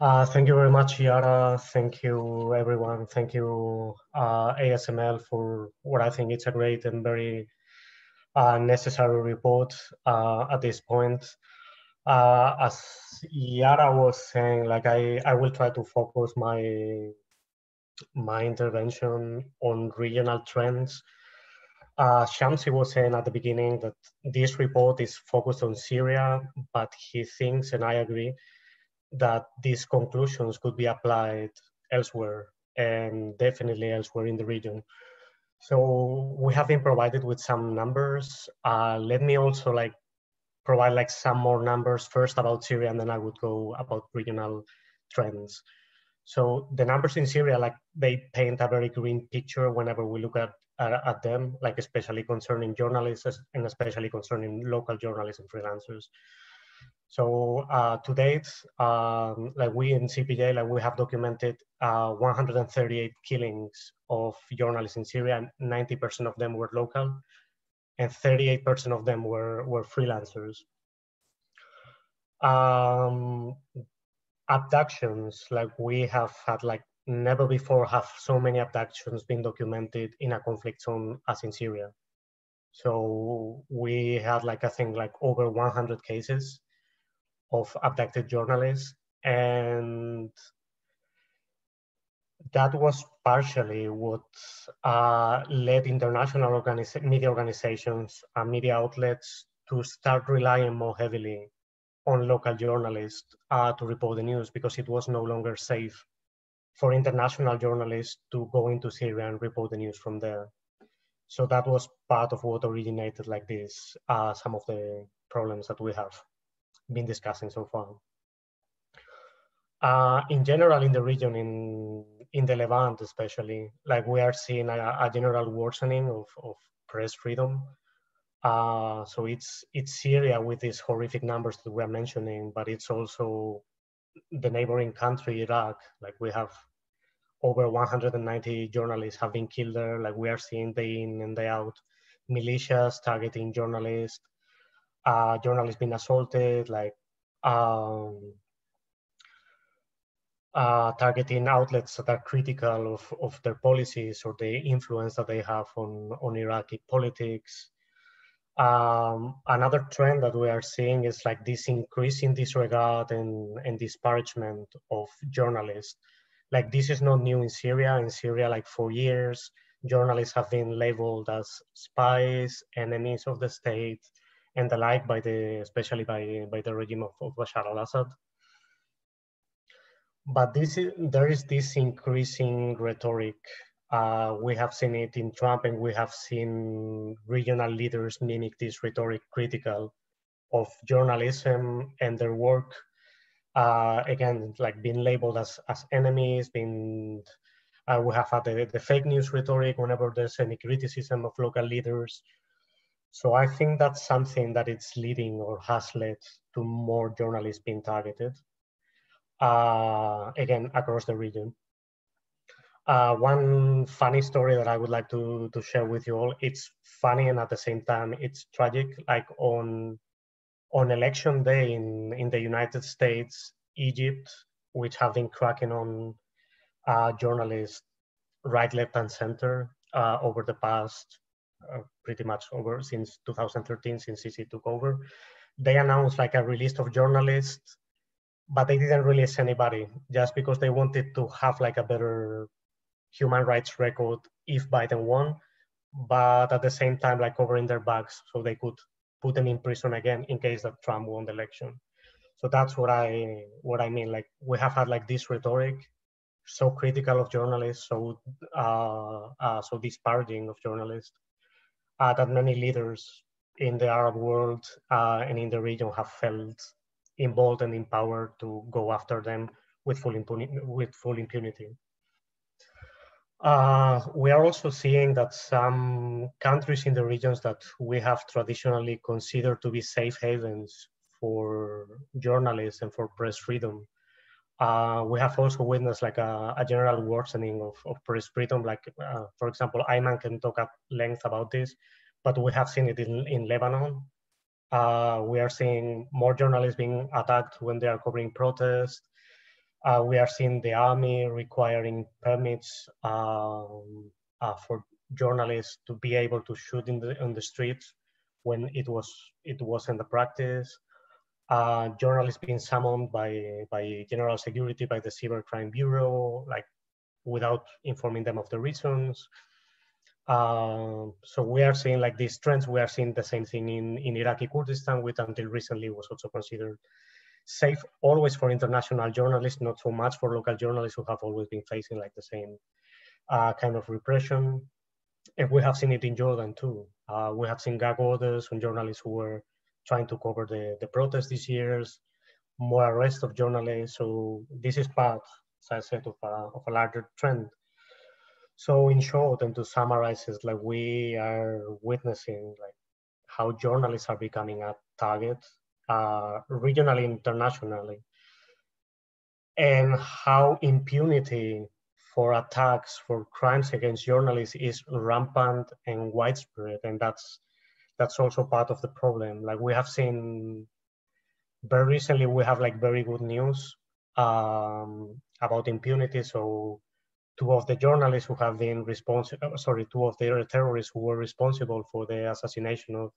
Uh, thank you very much, Yara. Thank you, everyone. Thank you, uh, A S M L, for what I think is a great and very uh, necessary report uh, at this point. Uh, as Yara was saying, like I, I will try to focus my my intervention on regional trends. Uh, Shamsi was saying at the beginning that this report is focused on Syria, but he thinks, and I agree, that these conclusions could be applied elsewhere, and definitely elsewhere in the region. So we have been provided with some numbers. Uh, let me also like provide like some more numbers first about Syria, and then I would go about regional trends. So the numbers in Syria, like they paint a very green picture whenever we look at, at, at them, like especially concerning journalists and especially concerning local journalists and freelancers. So uh, to date, um, like we in C P J, like we have documented uh, one hundred thirty-eight killings of journalists in Syria, and ninety percent of them were local, and thirty-eight percent of them were, were freelancers. Um, abductions, like we have had, like never before have so many abductions been documented in a conflict zone as in Syria. So we had like, I think like over one hundred cases of abducted journalists, and that was partially what uh, led international organiza media organizations and media outlets to start relying more heavily on local journalists uh, to report the news, because it was no longer safe for international journalists to go into Syria and report the news from there. So that was part of what originated like this, uh, some of the problems that we have been discussing so far. Uh, in general, in the region, in in the Levant especially, like we are seeing a, a general worsening of, of press freedom. Uh, so it's it's Syria with these horrific numbers that we are mentioning, but it's also the neighboring country, Iraq. Like we have over one hundred ninety journalists have been killed there. Like we are seeing day in and day out, militias targeting journalists. Uh, journalists being assaulted, like um, uh, targeting outlets that are critical of, of their policies or the influence that they have on, on Iraqi politics. Um, another trend that we are seeing is like this increasing disregard and, and disparagement of journalists. Like this is not new in Syria. In Syria, like for years, journalists have been labeled as spies, enemies of the state, and the like, by the, especially by, by the regime of, of Bashar al-Assad. But this is, there is this increasing rhetoric. Uh, we have seen it in Trump, and we have seen regional leaders mimic this rhetoric critical of journalism and their work. Uh, again, like being labeled as, as enemies, being, uh, we have had the, the fake news rhetoric whenever there's any criticism of local leaders. So I think that's something that it's leading or has led to more journalists being targeted, uh, again, across the region. Uh, one funny story that I would like to, to share with you all, it's funny and at the same time, it's tragic. Like on, on election day in, in the United States, Egypt, which have been cracking on uh, journalists right, left, and center uh, over the past Uh, pretty much over since two thousand thirteen, since Sisi took over, they announced like a release of journalists but they didn't release anybody just because they wanted to have like a better human rights record if Biden won, but at the same time, like covering their backs so they could put them in prison again in case that Trump won the election. So that's what I what I mean. Like we have had like this rhetoric so critical of journalists, so uh, uh, so disparaging of journalists, uh, that many leaders in the Arab world uh, and in the region have felt involved and empowered to go after them with full impunity. With full impunity. Uh, we are also seeing that some countries in the regions that we have traditionally considered to be safe havens for journalists and for press freedom, uh, we have also witnessed like a, a general worsening of, of press freedom. Like, uh, for example, Ayman can talk at length about this, but we have seen it in, in Lebanon. Uh, we are seeing more journalists being attacked when they are covering protests. Uh, we are seeing the army requiring permits uh, uh, for journalists to be able to shoot in the, in the streets when it, was, it wasn't the practice. Uh, journalists being summoned by, by General Security, by the Cybercrime Bureau, like without informing them of the reasons. Uh, so we are seeing like these trends. We are seeing the same thing in, in Iraqi Kurdistan, which until recently was also considered safe always for international journalists, not so much for local journalists who have always been facing like the same uh, kind of repression. And we have seen it in Jordan too. Uh, we have seen gag orders on journalists who were trying to cover the, the protests this year, more arrests of journalists. So this is part, as I said, of a, of a larger trend. So in short, and to summarize, is like we are witnessing like how journalists are becoming a target Uh, regionally, internationally, and how impunity for attacks, for crimes against journalists is rampant and widespread. And that's that's also part of the problem. Like we have seen very recently, we have like very good news um, about impunity. So two of the journalists who have been responsible, sorry, two of the terrorists who were responsible for the assassination of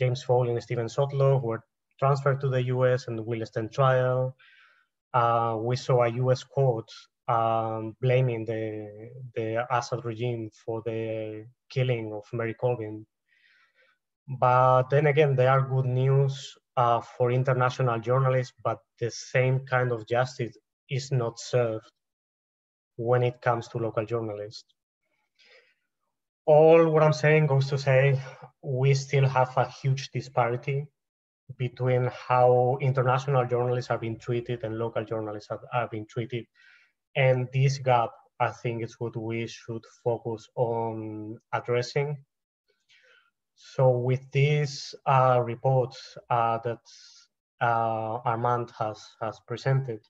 James Foley and Stephen Sotlo, who were transferred to the U S and will stand trial. Uh, we saw a U S court um, blaming the, the Assad regime for the killing of Mary Colvin. But then again, they are good news uh, for international journalists, but the same kind of justice is not served when it comes to local journalists. All what I'm saying goes to say, we still have a huge disparity between how international journalists are being treated and local journalists are, are being treated. And this gap, I think, is what we should focus on addressing. So with this uh, report uh, that uh, Armand has, has presented,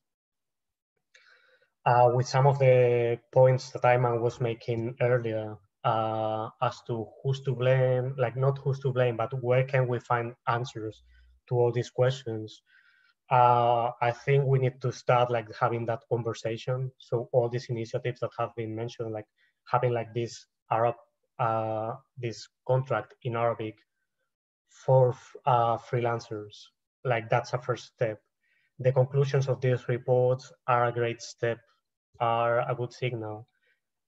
uh, with some of the points that Ayman was making earlier, uh, as to who's to blame, like not who's to blame, but where can we find answers to all these questions? Uh, I think we need to start like having that conversation. So all these initiatives that have been mentioned, like having like this Arab, uh, this contract in Arabic for uh, freelancers, like that's a first step. The conclusions of these reports are a great step, are a good signal.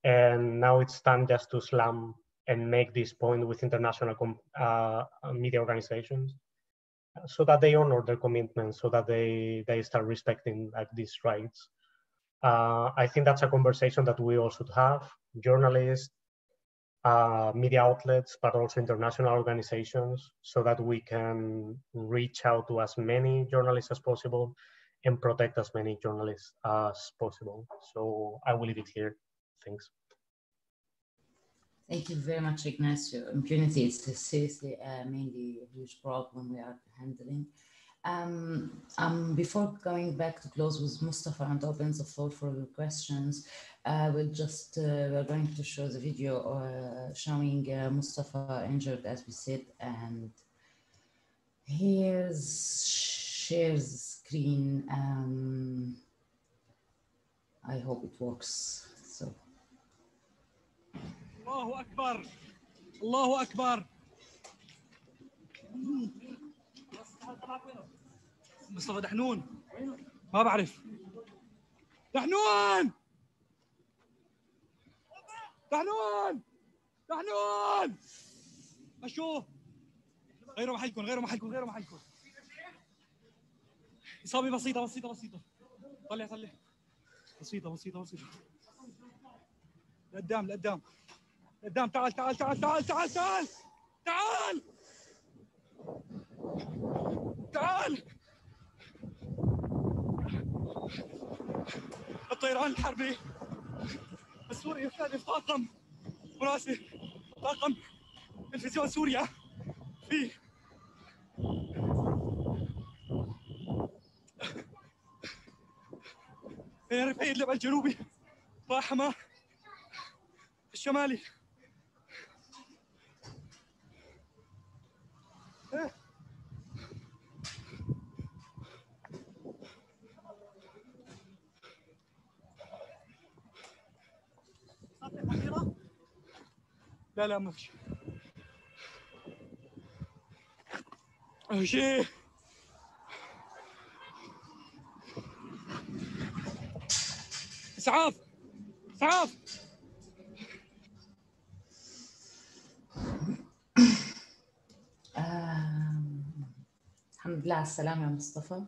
And now it's time just to slam and make this point with international uh, media organizations so that they honor their commitments, so that they, they start respecting like, these rights. Uh, I think that's a conversation that we all should have, journalists, uh, media outlets, but also international organizations, so that we can reach out to as many journalists as possible and protect as many journalists as possible. So I will leave it here. Thanks. Thank you very much, Ignacio. Impunity is seriously uh, mainly a huge problem we are handling. Um, um, before going back to close with Mustafa and opens the floor for your questions, uh, we'll just, uh, we're going to show the video uh, showing uh, Mustafa injured, as we said, and he shares the screen. Um, I hope it works. So. الله أكبر الله أكبر مصطفى دحنون ما بعرف. دحنون دحنون دحنون مشوا، غيروا محلكم غيروا محلكم غيروا محلكم. إصابة بسيطة بسيطة بسيطة. طلع طلع. بسيطة بسيطة بسيطة. لقدام لقدام. لقدام تعال تعال تعال تعال تعال تعال. تعال. تعال. الطيران الحربي السوري يستهدف طاقم فرنسي، طاقم تلفزيون سوريا في في إدلب الجنوبي وحما الشمالي. لا لا ما فيش شيء. اسعاف اسعاف الحمد لله على السلامة مصطفى.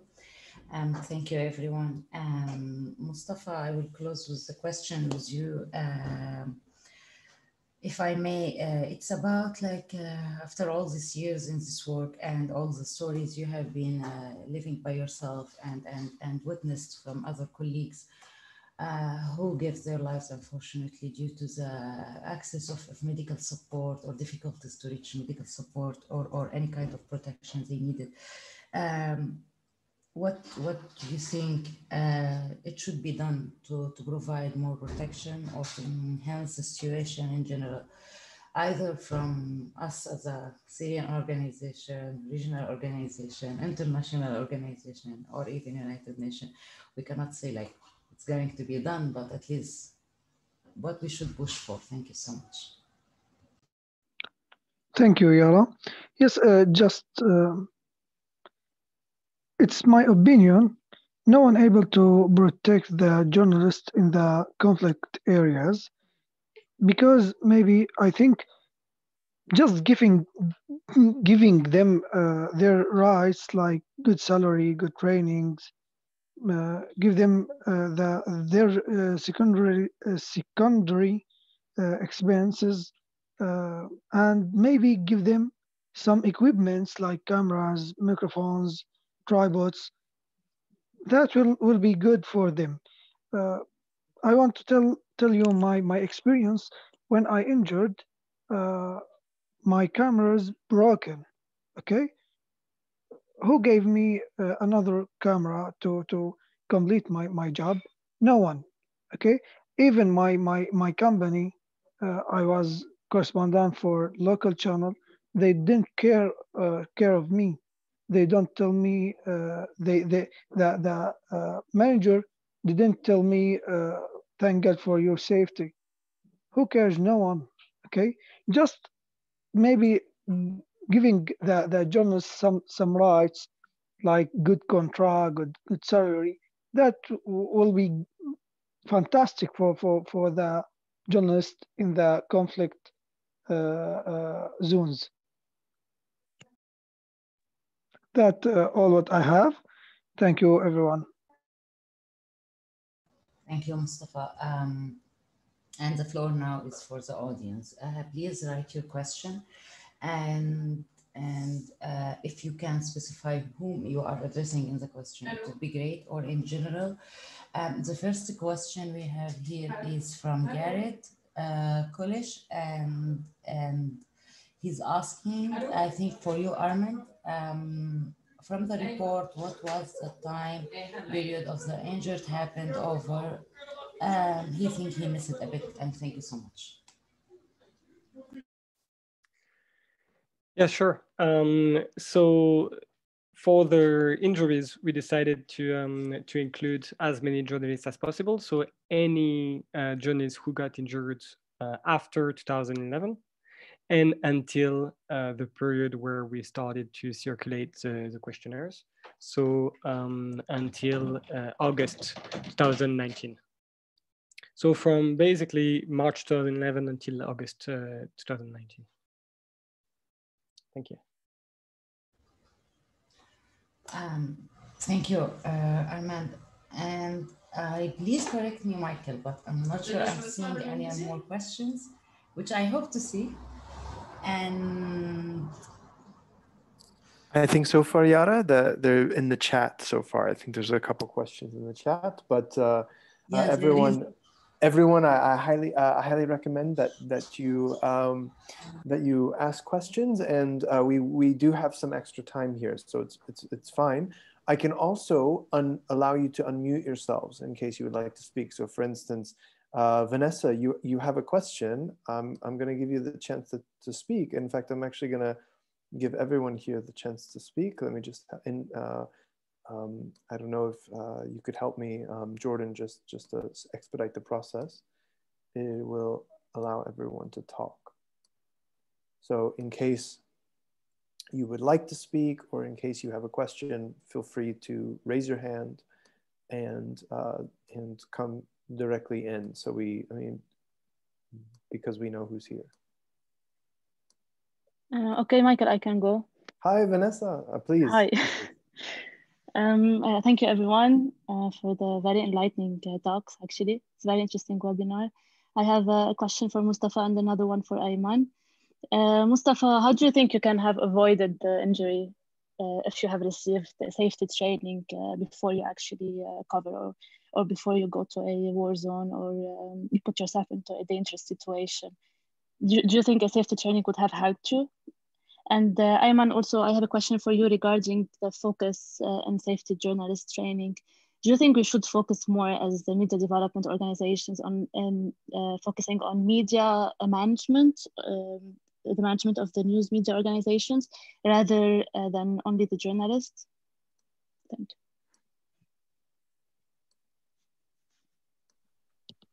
Um, thank you, everyone. Um, Mustafa, I will close with the question with you, uh, if I may. Uh, it's about like uh, after all these years in this work and all the stories you have been uh, living by yourself and and and witnessed from other colleagues uh, who give their lives unfortunately due to the access of, of medical support or difficulties to reach medical support or or any kind of protection they needed. Um, What, what do you think uh, it should be done to, to provide more protection or to enhance the situation in general, either from us as a Syrian organization, regional organization, international organization, or even United Nations? We cannot say like it's going to be done, but at least what we should push for. Thank you so much. Thank you, Yara. Yes, uh, just... Uh... It's my opinion, no one able to protect the journalists in the conflict areas, because maybe I think just giving giving them uh, their rights, like good salary, good trainings, uh, give them uh, the their uh, secondary uh, secondary uh, expenses, uh, and maybe give them some equipments like cameras, microphones, tribots. That will, will be good for them. Uh, I want to tell tell you my, my experience. When I injured, uh, my camera's broken, okay? Who gave me uh, another camera to, to complete my, my job? No one, okay? Even my, my, my company, uh, I was correspondent for local channel, they didn't care uh, care of me. They don't tell me, uh, they, they, the, the uh, manager didn't tell me, uh, thank God for your safety. Who cares? No one, okay? Just maybe giving the, the journalists some, some rights, like good contract, good, good salary. That will be fantastic for, for, for the journalists in the conflict uh, uh, zones. That's uh, all what I have. Thank you, everyone. Thank you, Mustafa. Um, and the floor now is for the audience. Uh, please write your question. And, and uh, if you can specify whom you are addressing in the question, it would be great, or in general. Um, the first question we have here is from Garrett uh, Kulish, and, and he's asking, I think for you, Armand, Um, from the report, what was the time period of the injured happened over? Um, he thinks he missed it a bit, and thank you so much. Yeah, sure. Um, so for the injuries, we decided to, um, to include as many journalists as possible. So any uh, journalist who got injured uh, after two thousand eleven, and until uh, the period where we started to circulate uh, the questionnaires. so um, until uh, August two thousand nineteen. So from basically March two thousand eleven until August uh, two thousand nineteen. Thank you. Um, thank you, uh, Armand. And uh, please correct me, Michael, but I'm not sure I'm seeing any more questions, which I hope to see. And I think so far, Yara, the, they're in the chat so far. I think there's a couple questions in the chat, but uh, yes, uh, everyone, everyone, I, I highly, uh, I highly recommend that that you um, that you ask questions, and uh, we we do have some extra time here, so it's it's it's fine. I can also un allow you to unmute yourselves in case you would like to speak. So, for instance, uh, Vanessa, you you have a question. Um, I'm going to give you the chance to, to speak. In fact, I'm actually going to give everyone here the chance to speak. Let me just, in, uh, um, I don't know if uh, you could help me, um, Jordan, just, just to expedite the process. It will allow everyone to talk. So in case you would like to speak, or in case you have a question, feel free to raise your hand and, uh, and come directly in. So we, I mean, because we know who's here. Uh, okay, Michael, I can go. Hi, Vanessa, uh, please. Hi. um, uh, thank you, everyone, uh, for the very enlightening uh, talks, actually. It's a very interesting webinar. I have a question for Mustafa and another one for Ayman. Uh, Mustafa, how do you think you can have avoided the injury uh, if you have received the safety training uh, before you actually uh, cover or, or before you go to a war zone, or um, you put yourself into a dangerous situation? Do, do you think a safety training would have helped you? And uh, Ayman, also, I have a question for you regarding the focus uh, on safety journalist training. Do you think we should focus more as the media development organizations on in, uh, focusing on media management, um, the management of the news media organizations, rather uh, than only the journalists? Thank you.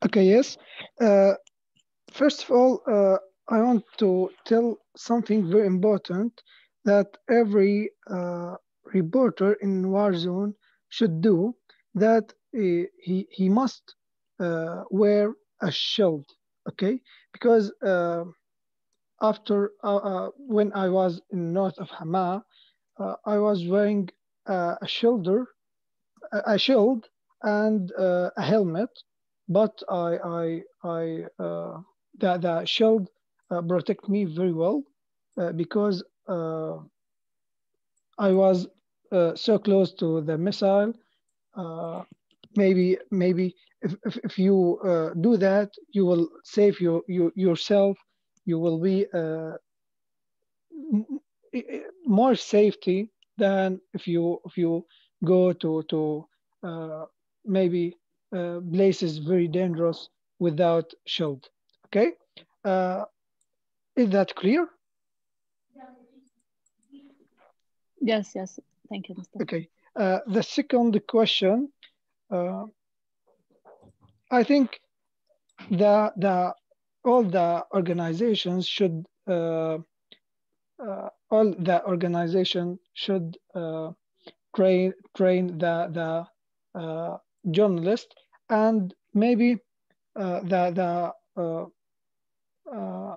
Okay, yes. Uh... First of all, uh, I want to tell something very important that every uh, reporter in war zone should do, that uh, he, he must uh, wear a shield, okay? Because uh, after, uh, uh, when I was in north of Hama, uh, I was wearing uh, a shoulder, a shield and uh, a helmet, but I, I, I, uh, The, the shield uh, protect me very well uh, because uh, I was uh, so close to the missile. Uh, maybe maybe if, if, if you uh, do that, you will save your, your, yourself. You will be uh, more safety than if you if you go to to uh, maybe uh, places very dangerous without shield. Okay, uh, is that clear? Yes, yes, thank you, Mister Okay, uh, the second question, uh, I think the, the, all the organizations should, uh, uh, all the organization should uh, train, train the, the uh, journalist, and maybe uh, the, the uh, Uh,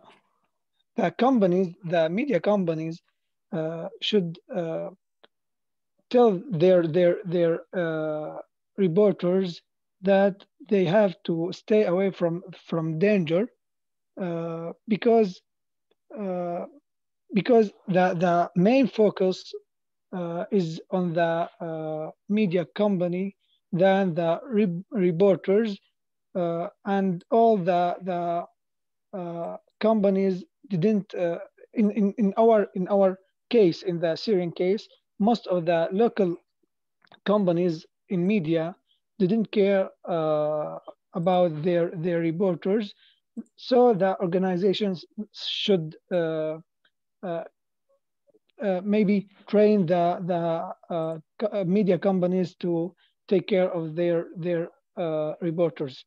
the companies, the media companies, uh, should uh, tell their their their uh, reporters that they have to stay away from from danger, uh, because uh, because the the main focus uh, is on the uh, media company than the re reporters, uh, and all the the Uh, companies didn't uh, in, in in our in our case, in the Syrian case, most of the local companies in media didn't care uh, about their their reporters. So the organizations should uh, uh, uh, maybe train the the uh, media companies to take care of their their uh, reporters.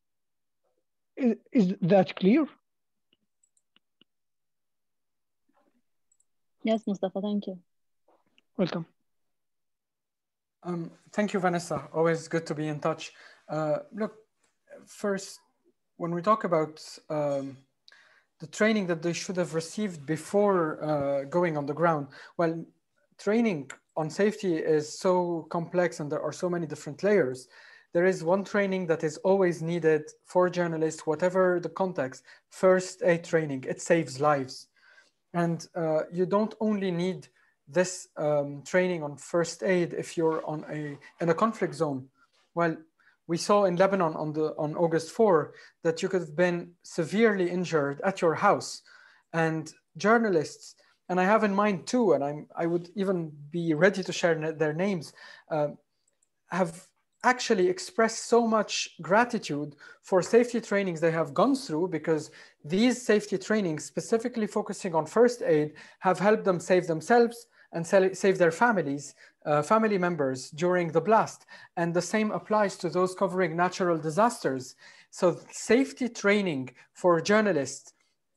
Is, is that clear? Yes, Mustafa, thank you. Welcome. Um, thank you, Vanessa. Always good to be in touch. Uh, look, first, when we talk about um, the training that they should have received before uh, going on the ground, well, training on safety is so complex and there are so many different layers. There is one training that is always needed for journalists, whatever the context, first aid training. It saves lives. And uh, you don't only need this um, training on first aid if you're on a, in a conflict zone. Well, we saw in Lebanon on, the, on August fourth that you could have been severely injured at your house. And journalists, and I have in mind two, and I'm, I would even be ready to share their names, uh, have actually expressed so much gratitude for safety trainings they have gone through, because these safety trainings, specifically focusing on first aid, have helped them save themselves and save their families, uh, family members during the blast. And the same applies to those covering natural disasters. So safety training for journalists,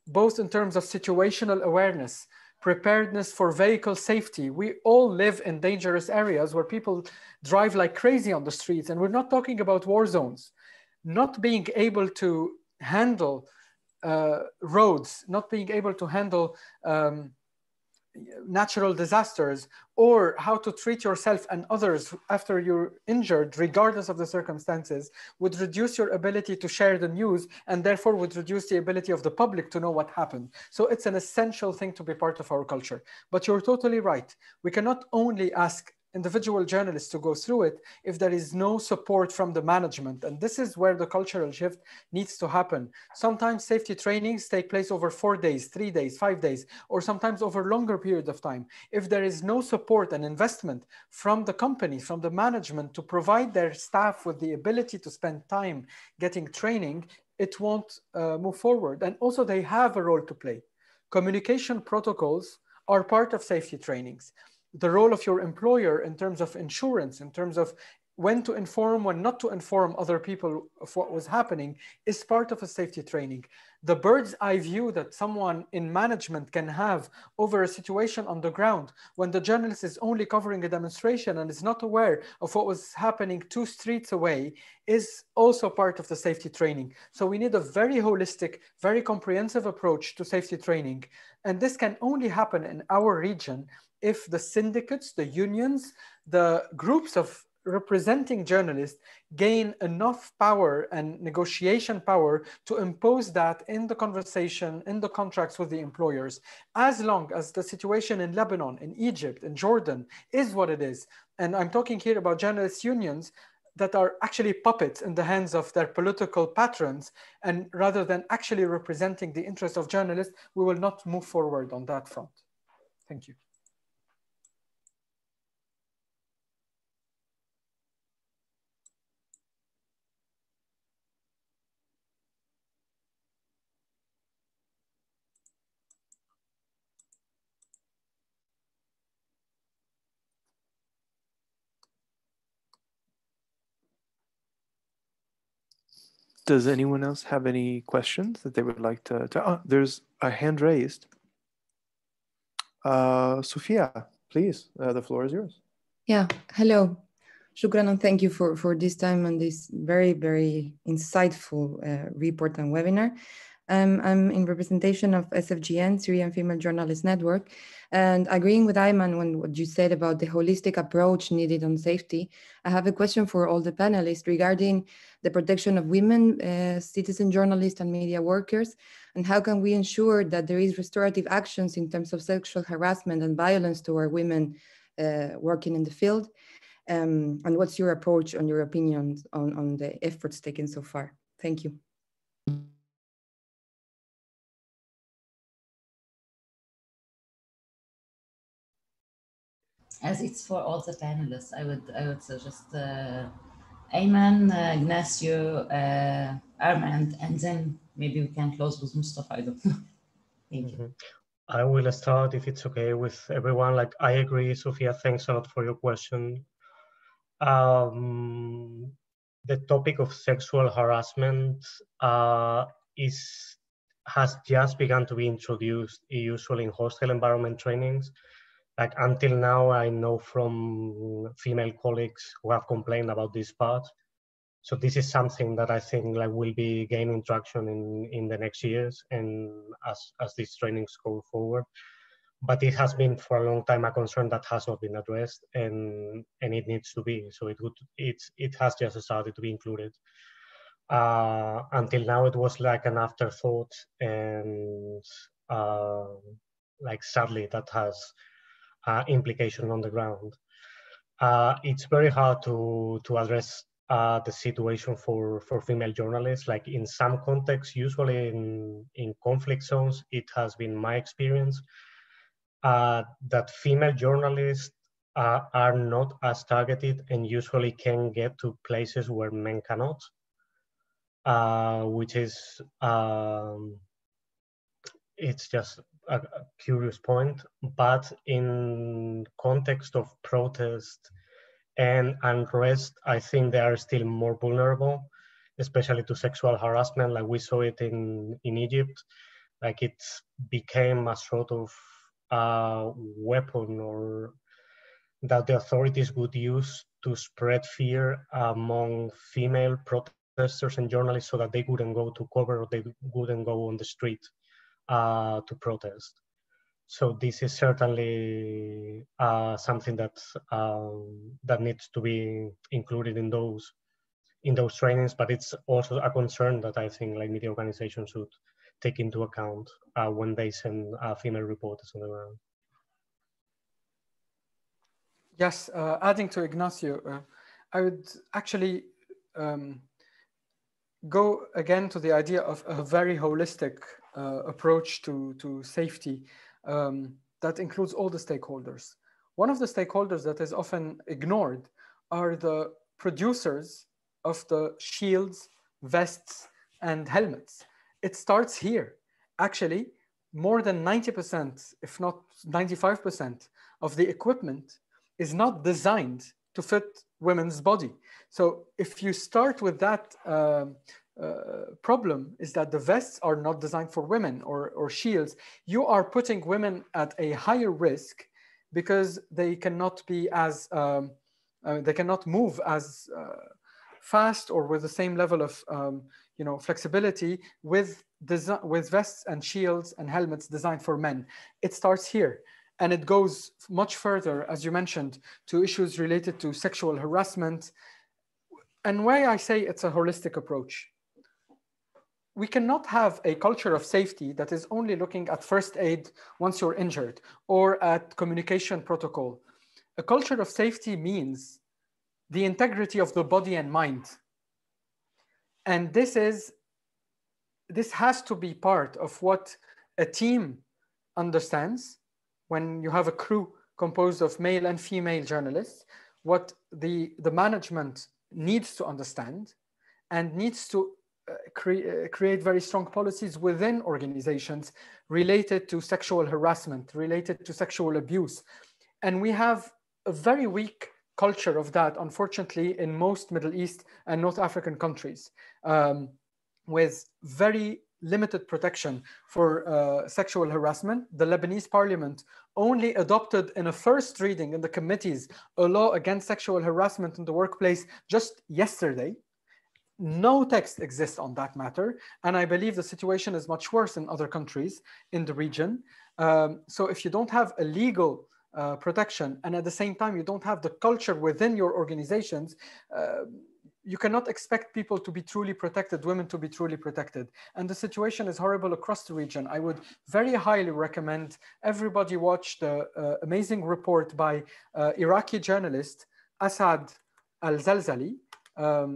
both in terms of situational awareness, preparedness for vehicle safety. We all live in dangerous areas where people drive like crazy on the streets, and we're not talking about war zones. Not being able to handle uh, roads, not being able to handle um, natural disasters, or how to treat yourself and others after you're injured, regardless of the circumstances, would reduce your ability to share the news and therefore would reduce the ability of the public to know what happened. So it's an essential thing to be part of our culture. But you're totally right. We cannot only ask individual journalists to go through it if there is no support from the management. And this is where the cultural shift needs to happen. Sometimes safety trainings take place over four days, three days, five days, or sometimes over longer periods of time. If there is no support and investment from the company, from the management to provide their staff with the ability to spend time getting training, it won't uh, move forward. And also they have a role to play. Communication protocols are part of safety trainings. The role of your employer in terms of insurance, in terms of when to inform, when not to inform other people of what was happening is part of a safety training. The bird's eye view that someone in management can have over a situation on the ground when the journalist is only covering a demonstration and is not aware of what was happening two streets away is also part of the safety training. So we need a very holistic, very comprehensive approach to safety training. And this can only happen in our region if the syndicates, the unions, the groups of representing journalists gain enough power and negotiation power to impose that in the conversation, in the contracts with the employers. As long as the situation in Lebanon, in Egypt, in Jordan is what it is, and I'm talking here about journalist unions that are actually puppets in the hands of their political patrons, and rather than actually representing the interests of journalists, we will not move forward on that front. Thank you. Does anyone else have any questions that they would like to, to oh, there's a hand raised. Uh, Sofia, please, uh, the floor is yours. Yeah, hello. Shukran, and thank you for, for this time and this very, very insightful uh, report and webinar. Um, I'm in representation of S F G N, Syrian Female Journalist Network, and agreeing with Ayman on what you said about the holistic approach needed on safety, I have a question for all the panelists regarding the protection of women, uh, citizen journalists and media workers, and how can we ensure that there is restorative actions in terms of sexual harassment and violence toward women uh, working in the field, um, and what's your approach and your opinions on, on the efforts taken so far? Thank you. As it's for all the panelists, I would I would suggest uh, Ayman, uh, Ignacio, uh, Armand, and then maybe we can close with Mustafa. I don't know. Thank you. Mm-hmm. I will start if it's okay with everyone. Like I agree, Sofia. Thanks a lot for your question. Um, the topic of sexual harassment uh, is has just begun to be introduced, usually in hostile environment trainings. like until now, I know from female colleagues who have complained about this part. So this is something that I think like will be gaining traction in, in the next years and as, as these trainings go forward. But it has been for a long time a concern that has not been addressed, and and it needs to be. So it would it's it has just started to be included. Uh, until now, it was like an afterthought, and uh, like sadly, that has uh, implication on the ground. Uh, it's very hard to to address uh, the situation for for female journalists. Like in some contexts, usually in in conflict zones, it has been my experience. Uh, that female journalists uh, are not as targeted and usually can get to places where men cannot, uh, which is, um, it's just a, a curious point, but in context of protest and unrest, I think they are still more vulnerable, especially to sexual harassment, like we saw it in, in Egypt, like it became a sort of Uh, weapon or that the authorities would use to spread fear among female protesters and journalists so that they wouldn't go to cover or they wouldn't go on the street uh, to protest. So this is certainly uh, something that um, that needs to be included in those in those trainings, but it's also a concern that I think like media organizations should take into account uh, when they send uh, female reporters on the ground. Yes, uh, adding to Ignacio, uh, I would actually um, go again to the idea of a very holistic uh, approach to, to safety um, that includes all the stakeholders. One of the stakeholders that is often ignored are the producers of the shields, vests, and helmets. It starts here. Actually, more than ninety percent, if not ninety-five percent of the equipment is not designed to fit women's body. So if you start with that uh, uh, problem is that the vests are not designed for women or, or shields, you are putting women at a higher risk because they cannot be as, um, uh, they cannot move as uh, fast or with the same level of um, you know, flexibility with, with vests and shields and helmets designed for men. It starts here and it goes much further, as you mentioned, to issues related to sexual harassment. And why I say it's a holistic approach. We cannot have a culture of safety that is only looking at first aid once you're injured or at communication protocol. A culture of safety means the integrity of the body and mind. And this is, this has to be part of what a team understands when you have a crew composed of male and female journalists, what the, the management needs to understand and needs to uh, cre- create very strong policies within organizations related to sexual harassment, related to sexual abuse. And we have a very weak culture of that, unfortunately, in most Middle East and North African countries, um, with very limited protection for uh, sexual harassment. The Lebanese parliament only adopted in a first reading in the committees a law against sexual harassment in the workplace just yesterday. No text exists on that matter. And I believe the situation is much worse in other countries in the region. Um, so if you don't have a legal Uh, protection, and at the same time, you don't have the culture within your organizations, uh, you cannot expect people to be truly protected, women to be truly protected. And the situation is horrible across the region. I would very highly recommend everybody watch the uh, amazing report by uh, Iraqi journalist Assad Al-Zalzali. Um,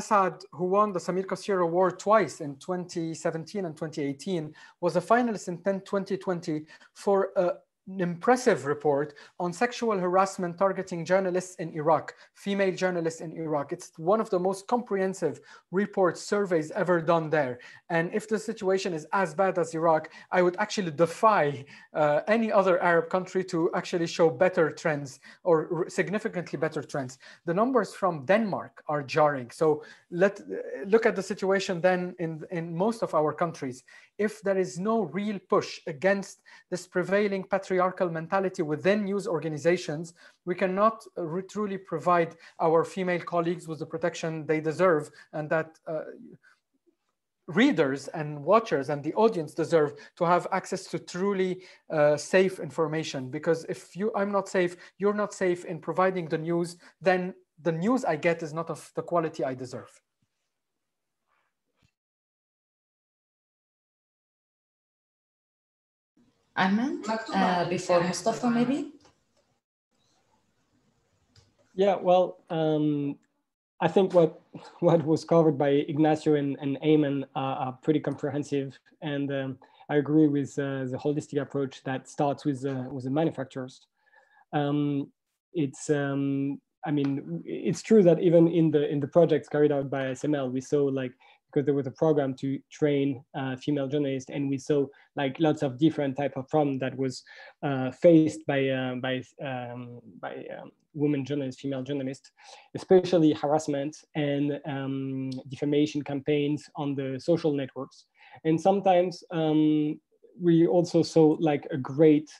Assad, who won the Samir Kassir Award twice in twenty seventeen and twenty eighteen, was a finalist in twenty twenty for a an impressive report on sexual harassment targeting journalists in Iraq, female journalists in Iraq. It's one of the most comprehensive reports, surveys ever done there. And if the situation is as bad as Iraq, I would actually defy uh, any other Arab country to actually show better trends or significantly better trends. The numbers from Denmark are jarring. So let's look at the situation then in, in most of our countries. If there is no real push against this prevailing patriarchy patriarchal mentality within news organizations, we cannot uh, truly provide our female colleagues with the protection they deserve and that uh, readers and watchers and the audience deserve to have access to truly uh, safe information. Because if you, I'm not safe, you're not safe in providing the news, then the news I get is not of the quality I deserve. Armand, uh, before Mustafa, maybe? Yeah, well, um, I think what, what was covered by Ignacio and, and Ayman uh, are pretty comprehensive. And um, I agree with uh, the holistic approach that starts with, uh, with the manufacturers. Um, it's, um, I mean, it's true that even in the, in the projects carried out by A S M L, we saw like, because there was a program to train uh, female journalists, and we saw like lots of different type of problem that was uh, faced by uh, by um, by um, women journalists, female journalists, especially harassment and um, defamation campaigns on the social networks. And sometimes um, we also saw like a great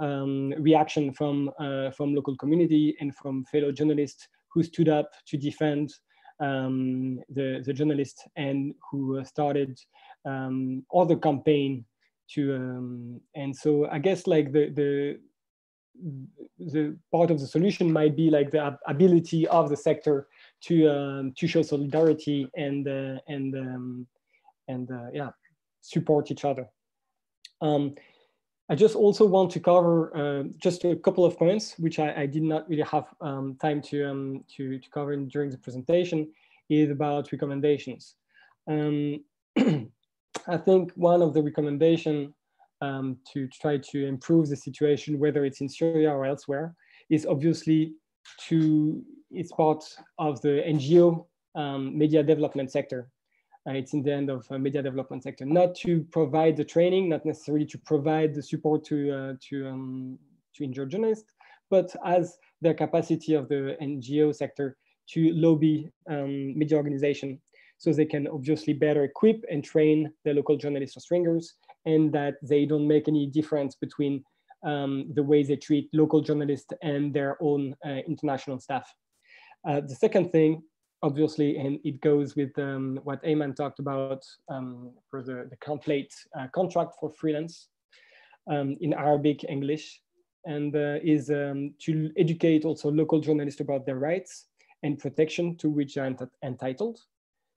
um, reaction from uh, from local community and from fellow journalists who stood up to defend um the the journalist and who started um other campaign to um and so I guess like the the the part of the solution might be like the ability of the sector to um to show solidarity and uh, and um and uh, yeah, support each other. um I just also want to cover uh, just a couple of points, which I, I did not really have um, time to, um, to, to cover in, during the presentation, is about recommendations. Um, I think one of the recommendations um, to try to improve the situation, whether it's in Syria or elsewhere, is obviously to, it's part of the N G O um, media development sector. Uh, it's in the end of uh, media development sector, not to provide the training, not necessarily to provide the support to uh, to um, to injured journalists, but as the capacity of the N G O sector to lobby um, media organization, so they can obviously better equip and train the local journalists or stringers, and that they don't make any difference between um, the way they treat local journalists and their own uh, international staff. Uh, the second thing, obviously, and it goes with um, what Ayman talked about um, for the, the template uh, contract for freelance um, in Arabic, English, and uh, is um, to educate also local journalists about their rights and protection to which they are entitled.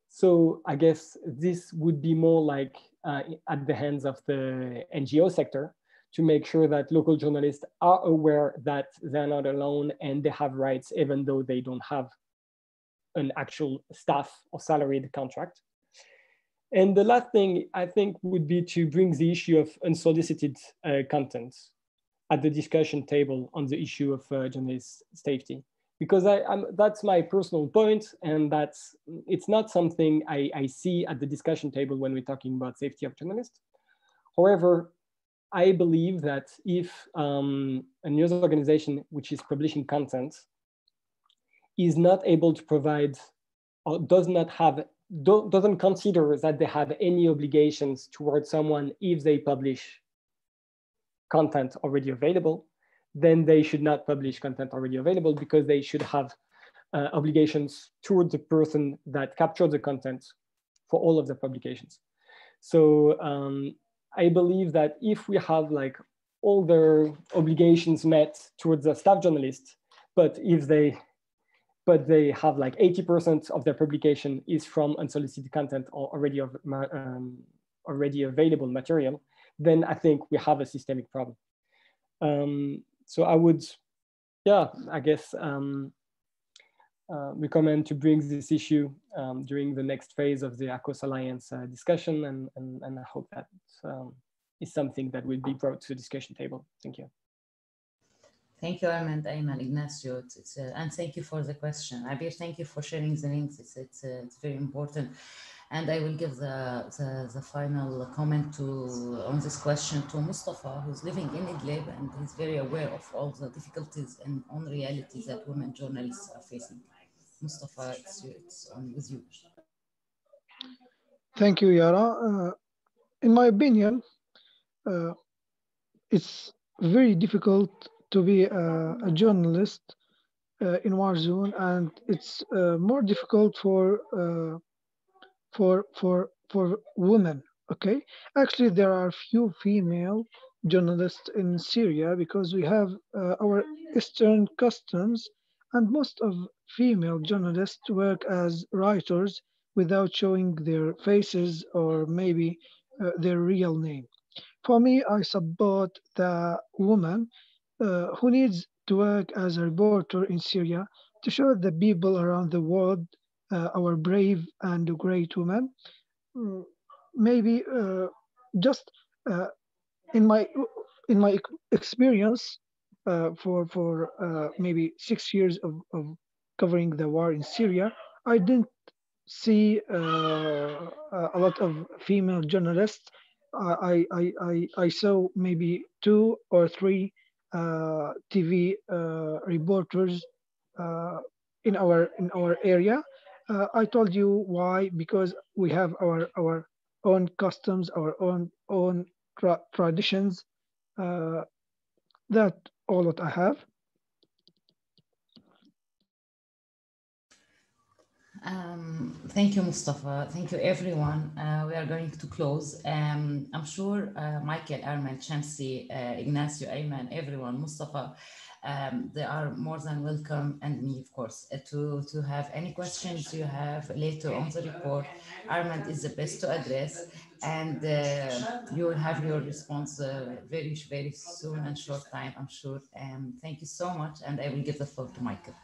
So I guess this would be more like uh, at the hands of the N G O sector to make sure that local journalists are aware that they're not alone and they have rights even though they don't have an actual staff or salaried contract. And the last thing I think would be to bring the issue of unsolicited uh, content at the discussion table on the issue of uh, journalist safety, because I, I'm, that's my personal point, and that's it's not something I, I see at the discussion table when we're talking about safety of journalists. However, I believe that if um, a news organization which is publishing content is not able to provide or does not have, do, doesn't consider that they have any obligations towards someone if they publish content already available, then they should not publish content already available, because they should have uh, obligations towards the person that captured the content for all of the publications. So um, I believe that if we have like all their obligations met towards the staff journalist, but if they but they have like eighty percent of their publication is from unsolicited content or already, of, um, already available material, then I think we have a systemic problem. Um, so I would, yeah, I guess um, uh, recommend to bring this issue um, during the next phase of the A C O S Alliance uh, discussion. And, and, and I hope that um, is something that will be brought to the discussion table. Thank you. Thank you, Armand, Ayman, Ignacio, it's, it's, uh, and thank you for the question. Abir, thank you for sharing the links. It's, it's, uh, it's very important. And I will give the, the, the final comment to, on this question to Mustafa, who's living in Idlib and is very aware of all the difficulties and unrealities that women journalists are facing. Mustafa, it's, it's on with you. Thank you, Yara. Uh, in my opinion, uh, it's very difficult to be a, a journalist uh, in war zone, and it's uh, more difficult for uh, for for for women. Okay, actually there are few female journalists in Syria because we have uh, our Eastern customs, and most of female journalists work as writers without showing their faces or maybe uh, their real name. For me, I support the woman uh, who needs to work as a reporter in Syria to show the people around the world uh, our brave and great women. Maybe uh, just uh, in my in my experience uh, for for uh, maybe six years of, of covering the war in Syria, I didn't see uh, a lot of female journalists. I, I, I, I saw maybe two or three uh, T V uh, reporters uh, in our in our area. Uh, I told you why, because we have our our own customs, our own own tra traditions. Uh, that all what I have. Um, thank you, Mustafa. Thank you, everyone. Uh, we are going to close. Um, I'm sure uh, Michael, Armand, Shamsi, uh, Ignacio, Ayman, everyone, Mustafa, um, they are more than welcome, and me, of course, uh, to, to have any questions you have later on the report. Armand is the best to address, and uh, you will have your response uh, very, very soon and short time, I'm sure. Um, thank you so much, and I will give the floor to Michael.